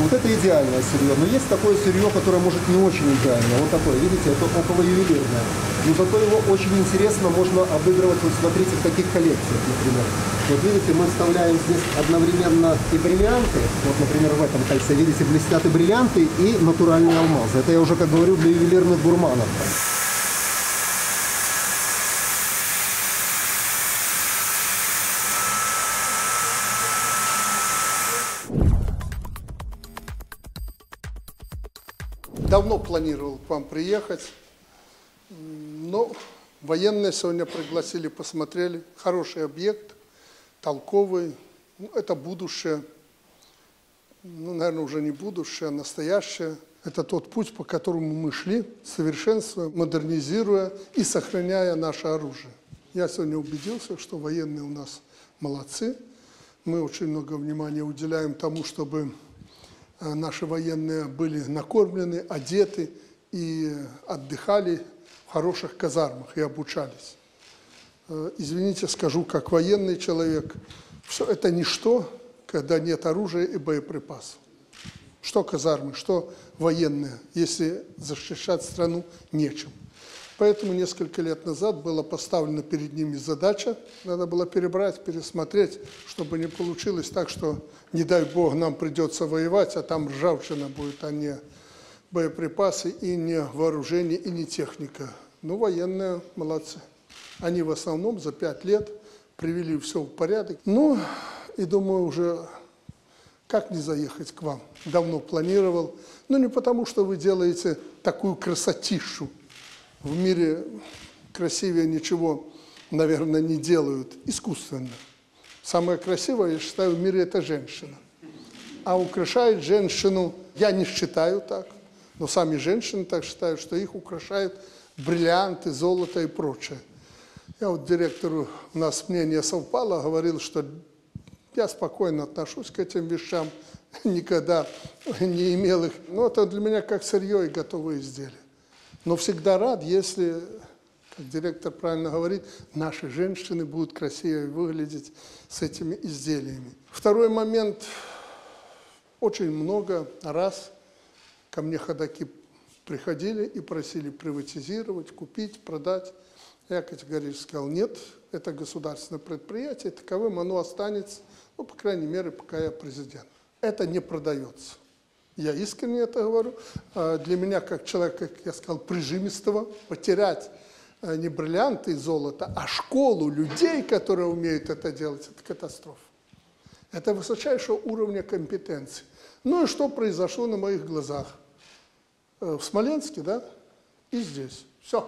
Вот это идеальное сырье. Но есть такое сырье, которое может не очень идеальное. Вот такое, видите, это около ювелирное. Но зато его очень интересно можно обыгрывать, вот смотрите, в таких коллекциях, например. Вот видите, мы вставляем здесь одновременно и бриллианты. Вот, например, в этом кольце, видите, блестят и бриллианты, и натуральные алмазы. Это я уже, как говорю, для ювелирных гурманов. Давно планировал к вам приехать, но военные сегодня пригласили, посмотрели. Хороший объект, толковый. Ну, это будущее, ну, наверное, уже не будущее, а настоящее. Это тот путь, по которому мы шли, совершенствуя, модернизируя и сохраняя наше оружие. Я сегодня убедился, что военные у нас молодцы. Мы очень много внимания уделяем тому, чтобы... Наши военные были накормлены, одеты и отдыхали в хороших казармах и обучались. Извините, скажу, как военный человек, все это ничто, когда нет оружия и боеприпасов. Что казармы, что военные, если защищать страну нечем. Поэтому несколько лет назад была поставлена перед ними задача, надо было перебрать, пересмотреть, чтобы не получилось так, что, не дай бог, нам придется воевать, а там ржавчина будет, а не боеприпасы, и не вооружение, и не техника. Ну, военные молодцы. Они в основном за 5 лет привели все в порядок. Ну, и думаю, уже как не заехать к вам? Давно планировал. Ну, не потому, что вы делаете такую красотищу. В мире красивее ничего, наверное, не делают искусственно. Самое красивое, я считаю, в мире – это женщина. А украшает женщину, я не считаю так, но сами женщины так считают, что их украшает бриллианты, золото и прочее. Я вот директору, у нас мнение совпало, говорил, что я спокойно отношусь к этим вещам, никогда не имел их. Но это для меня как сырье и готовые изделия. Но всегда рад, если, как директор правильно говорит, наши женщины будут красивее выглядеть с этими изделиями. Второй момент. Очень много раз ко мне ходаки приходили и просили приватизировать, купить, продать. Я категорически сказал, нет, это государственное предприятие, таковым оно останется, ну, по крайней мере, пока я президент. Это не продается. Я искренне это говорю. Для меня, как человека, как я сказал, прижимистого, потерять не бриллианты и золото, а школу людей, которые умеют это делать, это катастрофа. Это высочайшего уровня компетенции. Ну и что произошло на моих глазах? В Смоленске, да, и здесь. Все.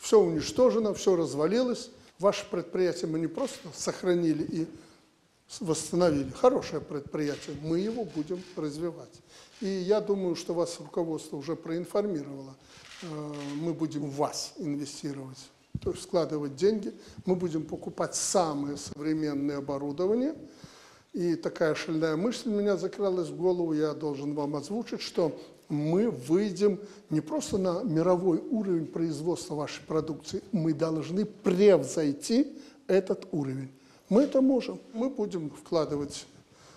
Все уничтожено, все развалилось. Ваше предприятие мы не просто сохранили и восстановили. Хорошее предприятие, мы его будем развивать. И я думаю, что вас руководство уже проинформировало. Мы будем в вас инвестировать, то есть складывать деньги. Мы будем покупать самое современное оборудование. И такая шальная мысль у меня закралась в голову, я должен вам озвучить, что мы выйдем не просто на мировой уровень производства вашей продукции, мы должны превзойти этот уровень. Мы это можем. Мы будем вкладывать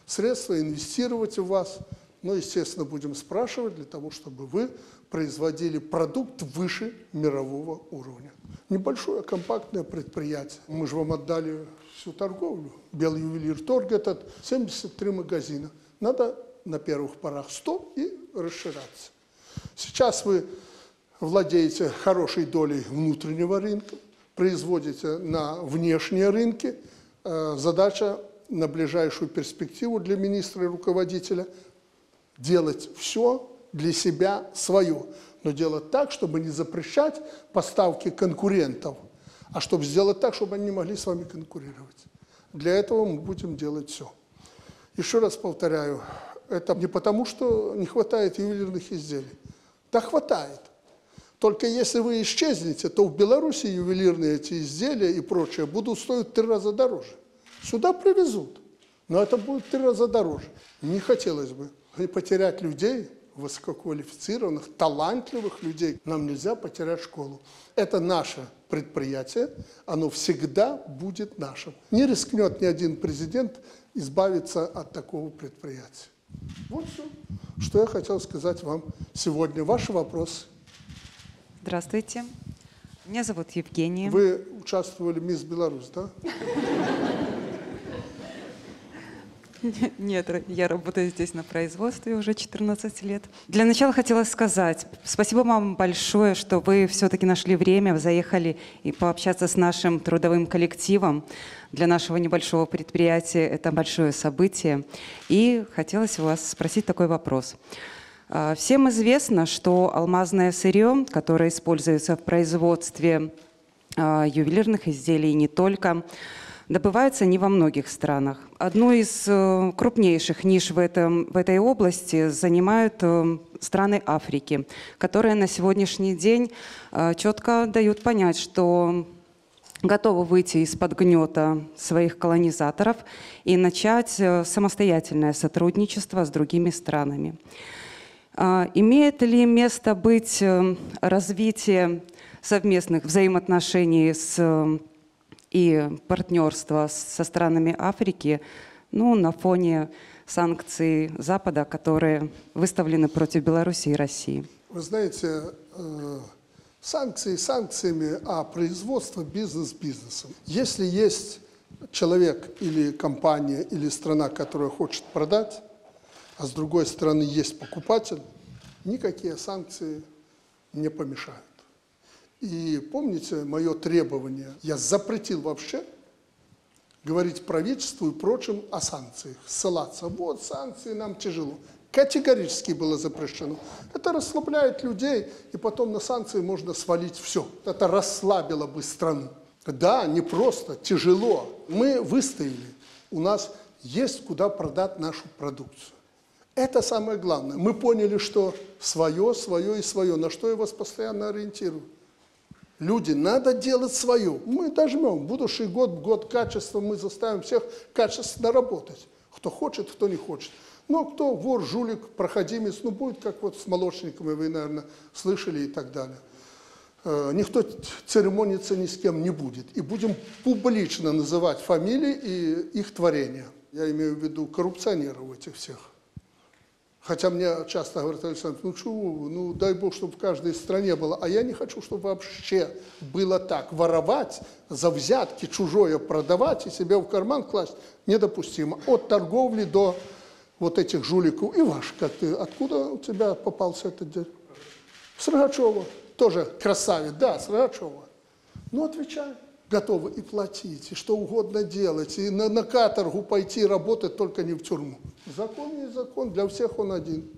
средства, инвестировать в вас, но, естественно, будем спрашивать для того, чтобы вы производили продукт выше мирового уровня. Небольшое компактное предприятие. Мы же вам отдали всю торговлю. Белый ювелир торг этот, 73 магазина. Надо на первых порах 100 и расширяться. Сейчас вы владеете хорошей долей внутреннего рынка, производите на внешние рынки. Задача на ближайшую перспективу для министра и руководителя – делать все для себя свое, но делать так, чтобы не запрещать поставки конкурентов, а чтобы сделать так, чтобы они не могли с вами конкурировать. Для этого мы будем делать все. Еще раз повторяю. Это не потому, что не хватает ювелирных изделий. Да, хватает. Только если вы исчезнете, то в Беларуси ювелирные эти изделия и прочее будут стоить 3 раза дороже. Сюда привезут, но это будет 3 раза дороже. Не хотелось бы потерять людей, высококвалифицированных, талантливых людей. Нам нельзя потерять школу. Это наше предприятие, оно всегда будет нашим. Не рискнет ни один президент избавиться от такого предприятия. Вот все, что я хотел сказать вам сегодня. Ваши вопросы. Здравствуйте. Меня зовут Евгения. Вы участвовали в «Мисс Беларусь», да? Нет, я работаю здесь на производстве уже 14 лет. Для начала хотела сказать спасибо вам большое, что вы все-таки нашли время, заехали и пообщаться с нашим трудовым коллективом. Для нашего небольшого предприятия это большое событие. И хотелось у вас спросить такой вопрос. Всем известно, что алмазное сырье, которое используется в производстве ювелирных изделий не только, добывается не во многих странах. Одну из крупнейших ниш в этой области занимают страны Африки, которые на сегодняшний день четко дают понять, что готовы выйти из-под гнета своих колонизаторов и начать самостоятельное сотрудничество с другими странами. Имеет ли место быть развитие совместных взаимоотношений и партнерство со странами Африки, ну, на фоне санкций Запада, которые выставлены против Беларуси и России? Вы знаете, санкции санкциями, а производство бизнес бизнесом. Если есть человек или компания, или страна, которая хочет продать, а с другой стороны есть покупатель, никакие санкции не помешают. И помните мое требование? Я запретил вообще говорить правительству и прочим о санкциях, ссылаться. Вот санкции нам тяжело. Категорически было запрещено. Это расслабляет людей, и потом на санкции можно свалить все. Это расслабило бы страну. Да, не просто, тяжело. Мы выстояли. У нас есть куда продать нашу продукцию. Это самое главное. Мы поняли, что свое, свое и свое. На что я вас постоянно ориентирую? Люди, надо делать свое. Мы дожмем. Будущий год, год качества, мы заставим всех качественно работать. Кто хочет, кто не хочет. Но кто вор, жулик, проходимец, ну будет как вот с молочниками, вы, наверное, слышали и так далее. Никто церемониться ни с кем не будет. И будем публично называть фамилии и их творения. Я имею в виду коррупционеров этих всех. Хотя мне часто говорят, Александр, ну что, ну дай бог, чтобы в каждой стране было. А я не хочу, чтобы вообще было так. Воровать за взятки, чужое продавать и себе в карман класть недопустимо. От торговли до вот этих жуликов. И ваш, как ты, откуда у тебя попался этот дядь? С Рогачева. Тоже красавец, да, с Рогачева. Ну отвечай. Готовы и платить, и что угодно делать, и на каторгу пойти работать, только не в тюрьму. Закон есть закон, для всех он один.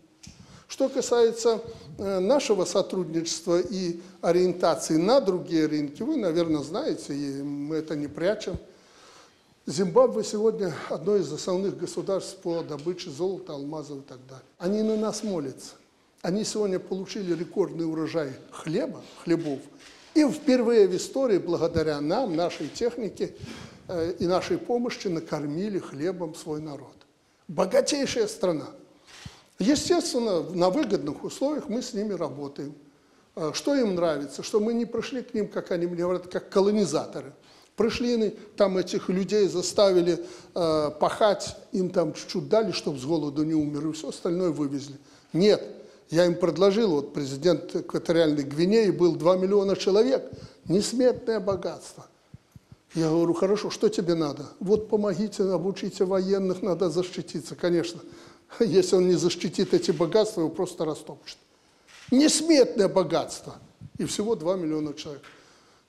Что касается нашего сотрудничества и ориентации на другие рынки, вы, наверное, знаете, и мы это не прячем. Зимбабве сегодня одно из основных государств по добыче золота, алмазов и так далее. Они на нас молятся. Они сегодня получили рекордный урожай хлеба, хлебов. И впервые в истории, благодаря нам, нашей технике и нашей помощи, накормили хлебом свой народ. Богатейшая страна. Естественно, на выгодных условиях мы с ними работаем. Что им нравится? Что мы не пришли к ним, как они мне говорят, как колонизаторы. Пришли, там этих людей заставили пахать, им там чуть-чуть дали, чтобы с голоду не умерли, все остальное вывезли. Нет. Я им предложил, вот президент экваториальной Гвинеи был 2 миллиона человек, несметное богатство. Я говорю, хорошо, что тебе надо? Вот помогите, обучите военных, надо защититься. Конечно, если он не защитит эти богатства, его просто растопчет. Несметное богатство. И всего 2 миллиона человек.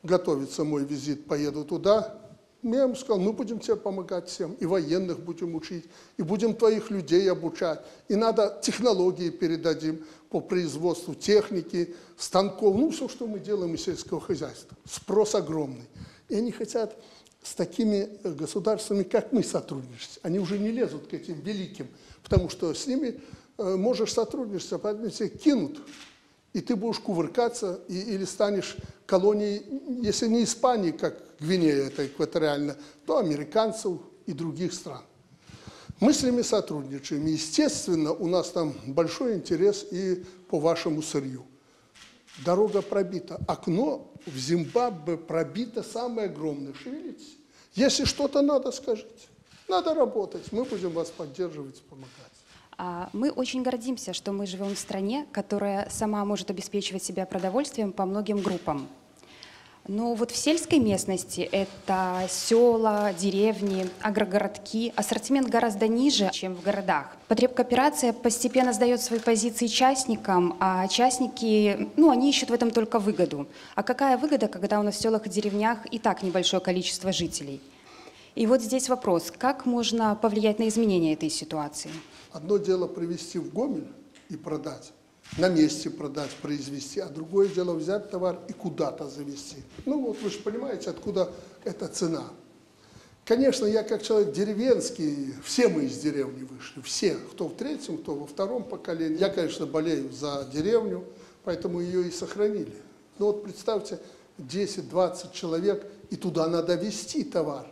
Готовится мой визит, поеду туда. Я ему сказал, мы будем тебе помогать всем, и военных будем учить, и будем твоих людей обучать, и надо технологии передадим по производству техники, станков, ну все, что мы делаем из сельского хозяйства. Спрос огромный. И они хотят с такими государствами, как мы, сотрудничать. Они уже не лезут к этим великим, потому что с ними можешь сотрудничать, а поэтому тебя кинут. И ты будешь кувыркаться или станешь колонией, если не Испании, как Гвинея, это экваториально, то американцев и других стран. Мы с ними сотрудничаем. Естественно, у нас там большой интерес и по вашему сырью. Дорога пробита. Окно в Зимбабве пробито самое огромное. Шевелитесь. Если что-то надо, скажите. Надо работать. Мы будем вас поддерживать и помогать. Мы очень гордимся, что мы живем в стране, которая сама может обеспечивать себя продовольствием по многим группам. Но вот в сельской местности это села, деревни, агрогородки. Ассортимент гораздо ниже, чем в городах. Потребкооперация постепенно сдает свои позиции частникам, а частники, они ищут в этом только выгоду. А какая выгода, когда у нас в селах и деревнях и так небольшое количество жителей? И вот здесь вопрос, как можно повлиять на изменение этой ситуации? Одно дело привезти в Гомель и продать, на месте продать, произвести, а другое дело взять товар и куда-то завести. Ну вот вы же понимаете, откуда эта цена. Конечно, я как человек деревенский, все мы из деревни вышли, все, кто в третьем, кто во втором поколении. Я, конечно, болею за деревню, поэтому ее и сохранили. Но вот представьте, 10-20 человек, и туда надо везти товар.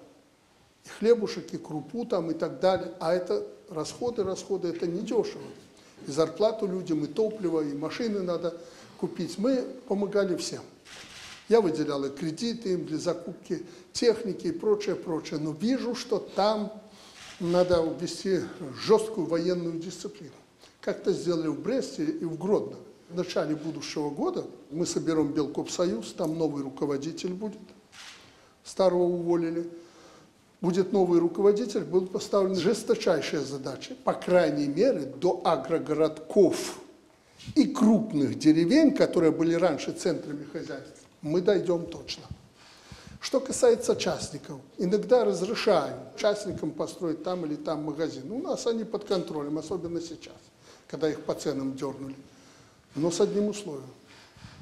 И хлебушек, и крупу там, и так далее. А это расходы, это недешево. И зарплату людям, и топливо, и машины надо купить. Мы помогали всем. Я выделял и кредиты им для закупки техники и прочее. Но вижу, что там надо ввести жесткую военную дисциплину. Как-то сделали в Бресте и в Гродно. В начале будущего года мы соберем Белкопсоюз, там новый руководитель будет. Старого уволили. Будет новый руководитель, будут поставлены жесточайшие задачи, по крайней мере, до агрогородков и крупных деревень, которые были раньше центрами хозяйства, мы дойдем точно. Что касается частников, иногда разрешаем частникам построить там или там магазин. У нас они под контролем, особенно сейчас, когда их по ценам дернули. Но с одним условием,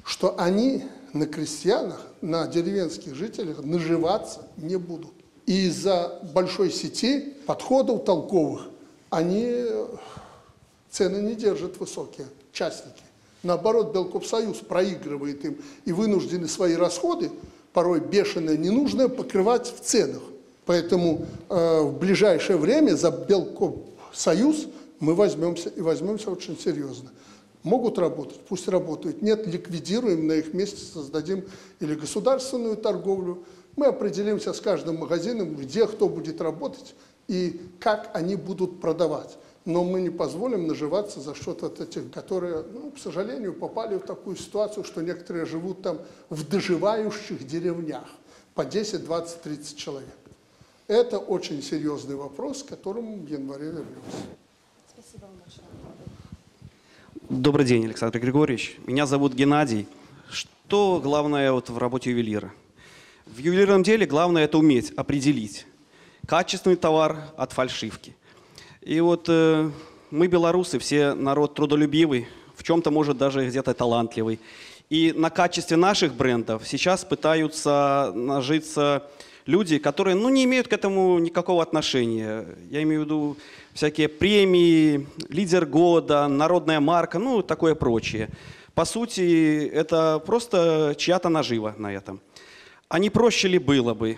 что они на крестьянах, на деревенских жителях наживаться не будут. И из-за большой сети подходов толковых они Цены не держат высокие частники. Наоборот, Белкопсоюз проигрывает им и вынуждены свои расходы, порой бешеные, ненужные, покрывать в ценах. Поэтому в ближайшее время за Белкопсоюз мы возьмемся и возьмемся очень серьезно. Могут работать, пусть работают. Нет, ликвидируем, на их месте создадим или государственную торговлю. Мы определимся с каждым магазином, где кто будет работать и как они будут продавать. Но мы не позволим наживаться за что-то от этих, которые, ну, к сожалению, попали в такую ситуацию, что некоторые живут там в доживающих деревнях по 10, 20, 30 человек. Это очень серьезный вопрос, к которому в январе вернемся. Спасибо вам большое. Добрый день, Александр Григорьевич. Меня зовут Геннадий. Что главное вот в работе ювелира? В ювелирном деле главное – это уметь определить качественный товар от фальшивки. И вот мы, белорусы, все народ трудолюбивый, в чем-то, может, даже где-то талантливый. И на качестве наших брендов сейчас пытаются нажиться люди, которые, ну, не имеют к этому никакого отношения. Я имею в виду всякие премии, лидер года, народная марка, ну, такое прочее. По сути, это просто чья-то нажива на этом. А не проще ли было бы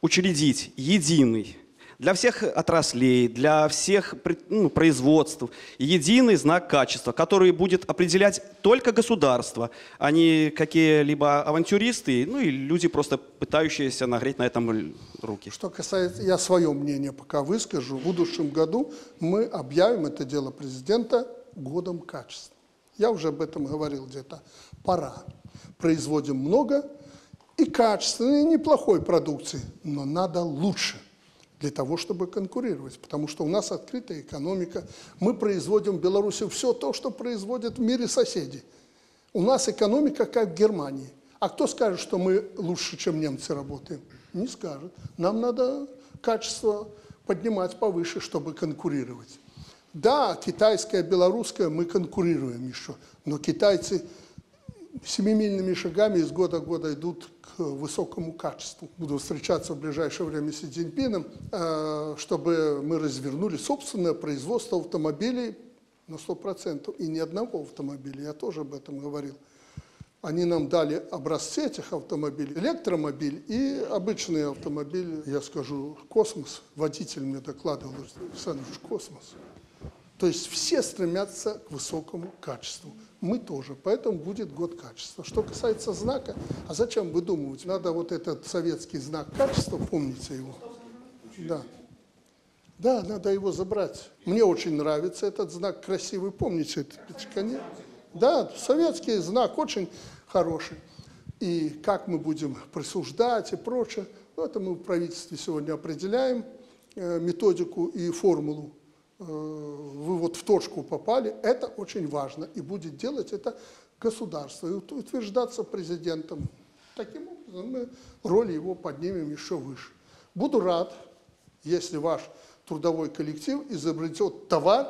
учредить единый, для всех отраслей, для всех, ну, производств, единый знак качества, который будет определять только государство, а не какие-либо авантюристы, ну и люди, просто пытающиеся нагреть на этом руки. Что касается, я свое мнение пока выскажу, в будущем году мы объявим это дело президента годом качества. Я уже об этом говорил где-то. Пора. Производим много и качественной, и неплохой продукции, но надо лучше. Для того, чтобы конкурировать, потому что у нас открытая экономика. Мы производим в Беларуси все то, что производят в мире соседи. У нас экономика как в Германии. А кто скажет, что мы лучше, чем немцы работаем? Не скажет. Нам надо качество поднимать повыше, чтобы конкурировать. Да, китайское, белорусское, мы конкурируем еще, но китайцы семимильными шагами из года в год идут к высокому качеству. Буду встречаться в ближайшее время с Си Цзиньпином, чтобы мы развернули собственное производство автомобилей на 100%. И ни одного автомобиля, я тоже об этом говорил. Они нам дали образцы этих автомобилей, электромобиль и обычный автомобиль. Я скажу, космос. Водитель мне докладывал, Александр, космос. То есть все стремятся к высокому качеству. Мы тоже. Поэтому будет год качества. Что касается знака, а зачем выдумывать? Надо вот этот советский знак качества, помните его? Да. Да, надо его забрать. Мне очень нравится этот знак, красивый. Помните этот пятиконечный? Да, советский знак очень хороший. И как мы будем присуждать и прочее, ну, это мы в правительстве сегодня определяем методику и формулу. Вы вот в точку попали, это очень важно, и будет делать это государство, и утверждаться президентом. Таким образом мы роль его поднимем еще выше. Буду рад, если ваш трудовой коллектив изобретет товар,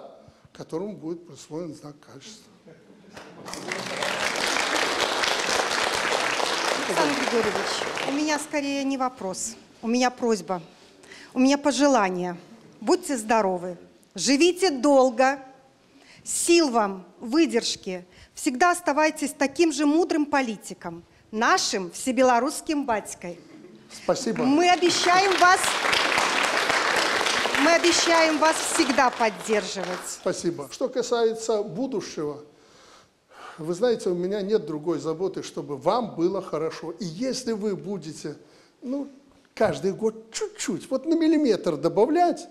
которому будет присвоен знак качества. Александр Григорьевич, у меня скорее не вопрос, у меня просьба, у меня пожелание. Будьте здоровы. Живите долго, сил вам, выдержки. Всегда оставайтесь таким же мудрым политиком, нашим всебелорусским батькой. Спасибо. Мы обещаем вас всегда поддерживать. Спасибо. Что касается будущего, вы знаете, у меня нет другой заботы, чтобы вам было хорошо. И если вы будете, ну, каждый год чуть-чуть, вот на миллиметр добавлять,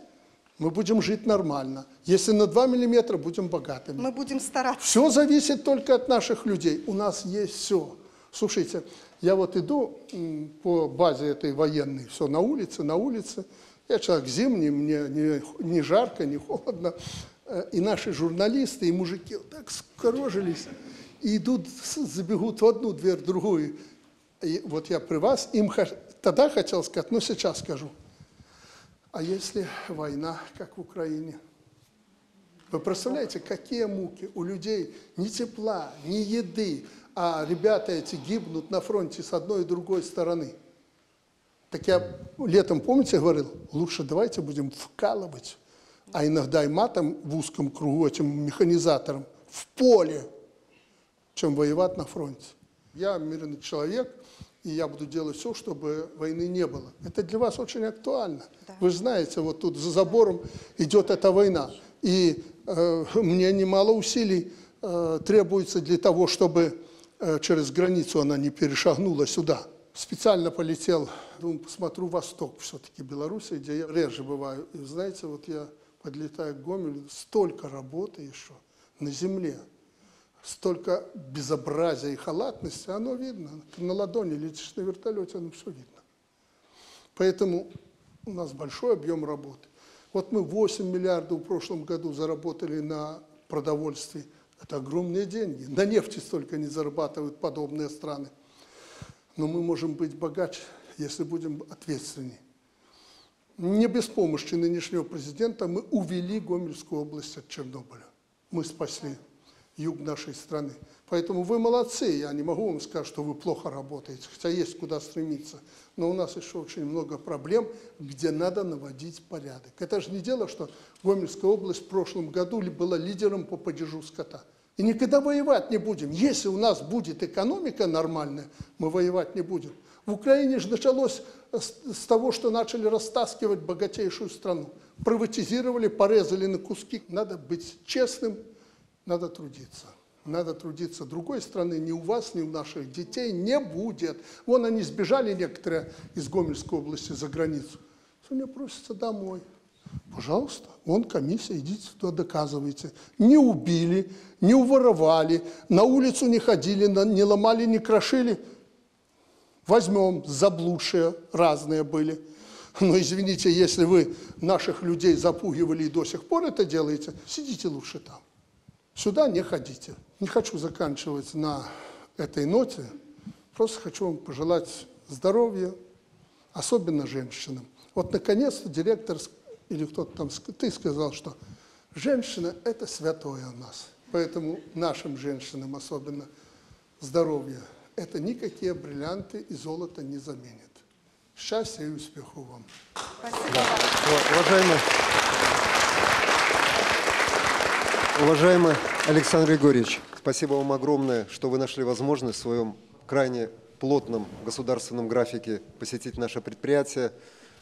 мы будем жить нормально. Если на 2 миллиметра, будем богатыми. Мы будем стараться. Все зависит только от наших людей. У нас есть все. Слушайте, я вот иду по базе этой военной, все на улице. Я человек зимний, мне не жарко, не холодно. И наши журналисты, и мужики вот так скорожились. И идут, забегут в одну дверь, в другую. И вот я при вас, им тогда хотел сказать, но сейчас скажу. А если война, как в Украине? Вы представляете, какие муки у людей? Ни тепла, ни еды, а ребята эти гибнут на фронте с одной и другой стороны. Так я летом, помните, говорил, лучше давайте будем вкалывать, а иногда и матом в узком кругу, этим механизатором, в поле, чем воевать на фронте. Я мирный человек, и я буду делать все, чтобы войны не было. Это для вас очень актуально. Да. Вы же знаете, вот тут за забором идет эта война. И мне немало усилий требуется для того, чтобы через границу она не перешагнула сюда. Специально полетел, думаю, посмотрю восток все-таки Беларуси, где я реже бываю. И знаете, вот я подлетаю к Гомелю, столько работы еще на земле, столько безобразия и халатности, оно видно. На ладони летишь на вертолете, оно все видно. Поэтому у нас большой объем работы. Вот мы 8 миллиардов в прошлом году заработали на продовольствии. Это огромные деньги. На нефти столько не зарабатывают подобные страны. Но мы можем быть богаче, если будем ответственнее. Не без помощи нынешнего президента мы увели Гомельскую область от Чернобыля. Мы спасли юг нашей страны. Поэтому вы молодцы, я не могу вам сказать, что вы плохо работаете, хотя есть куда стремиться. Но у нас еще очень много проблем, где надо наводить порядок. Это же не дело, что Гомельская область в прошлом году была лидером по падежу скота. И никогда воевать не будем. Если у нас будет экономика нормальная, мы воевать не будем. В Украине же началось с того, что начали растаскивать богатейшую страну. Приватизировали, порезали на куски. Надо быть честным. Надо трудиться. Надо трудиться. Другой страны ни у вас, ни у наших детей не будет. Вон они сбежали некоторые из Гомельской области за границу. Сегодня просятся домой. Пожалуйста, вон комиссия, идите туда, доказывайте. Не убили, не уворовали, на улицу не ходили, не ломали, не крошили. Возьмем, заблудшие разные были. Но извините, если вы наших людей запугивали и до сих пор это делаете, сидите лучше там. Сюда не ходите. Не хочу заканчивать на этой ноте. Просто хочу вам пожелать здоровья, особенно женщинам. Вот, наконец-то, директор или кто-то там, ты сказал, что женщина – это святое у нас. Поэтому нашим женщинам особенно здоровье. Это никакие бриллианты и золото не заменит. Счастья и успеху вам. Спасибо. Уважаемый Александр Григорьевич, спасибо вам огромное, что вы нашли возможность в своем крайне плотном государственном графике посетить наше предприятие.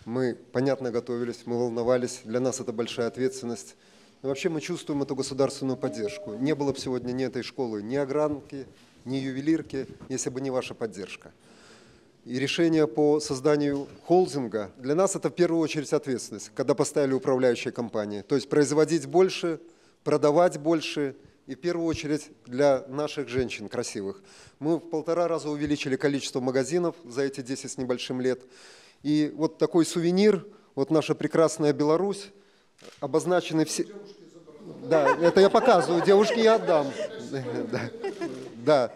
Мы, понятно, готовились, мы волновались, для нас это большая ответственность. Но вообще мы чувствуем эту государственную поддержку. Не было бы сегодня ни этой школы, ни огранки, ни ювелирки, если бы не ваша поддержка. И решение по созданию холдинга, для нас это в первую очередь ответственность, когда поставили управляющие компании. То есть производить больше, продавать больше и в первую очередь для наших женщин красивых. Мы в 1,5 раза увеличили количество магазинов за эти 10 с небольшим лет. И вот такой сувенир, вот наша прекрасная Беларусь, обозначены все... Да, это я показываю, девушке я отдам. Да.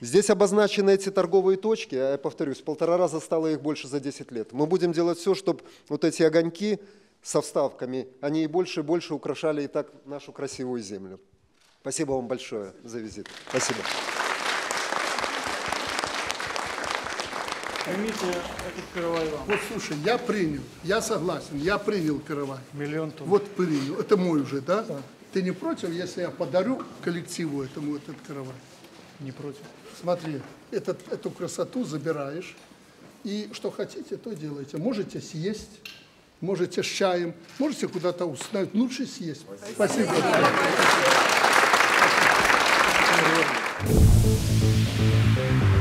Здесь обозначены эти торговые точки, я повторюсь, 1,5 раза стало их больше за 10 лет. Мы будем делать все, чтобы вот эти огоньки со вставками, они и больше украшали и так нашу красивую землю. Спасибо вам большое за визит. Спасибо. Примите этот каравай вам. Вот слушай, я принял, я согласен, я принял каравай. Миллион тонн. Вот принял, это мой уже, да? Да. Ты не против, если я подарю коллективу этому этот каравай? Не против. Смотри, эту красоту забираешь, и что хотите, то делайте. Можете съесть, можете с чаем, можете куда-то установить, лучше съесть. Спасибо. Спасибо.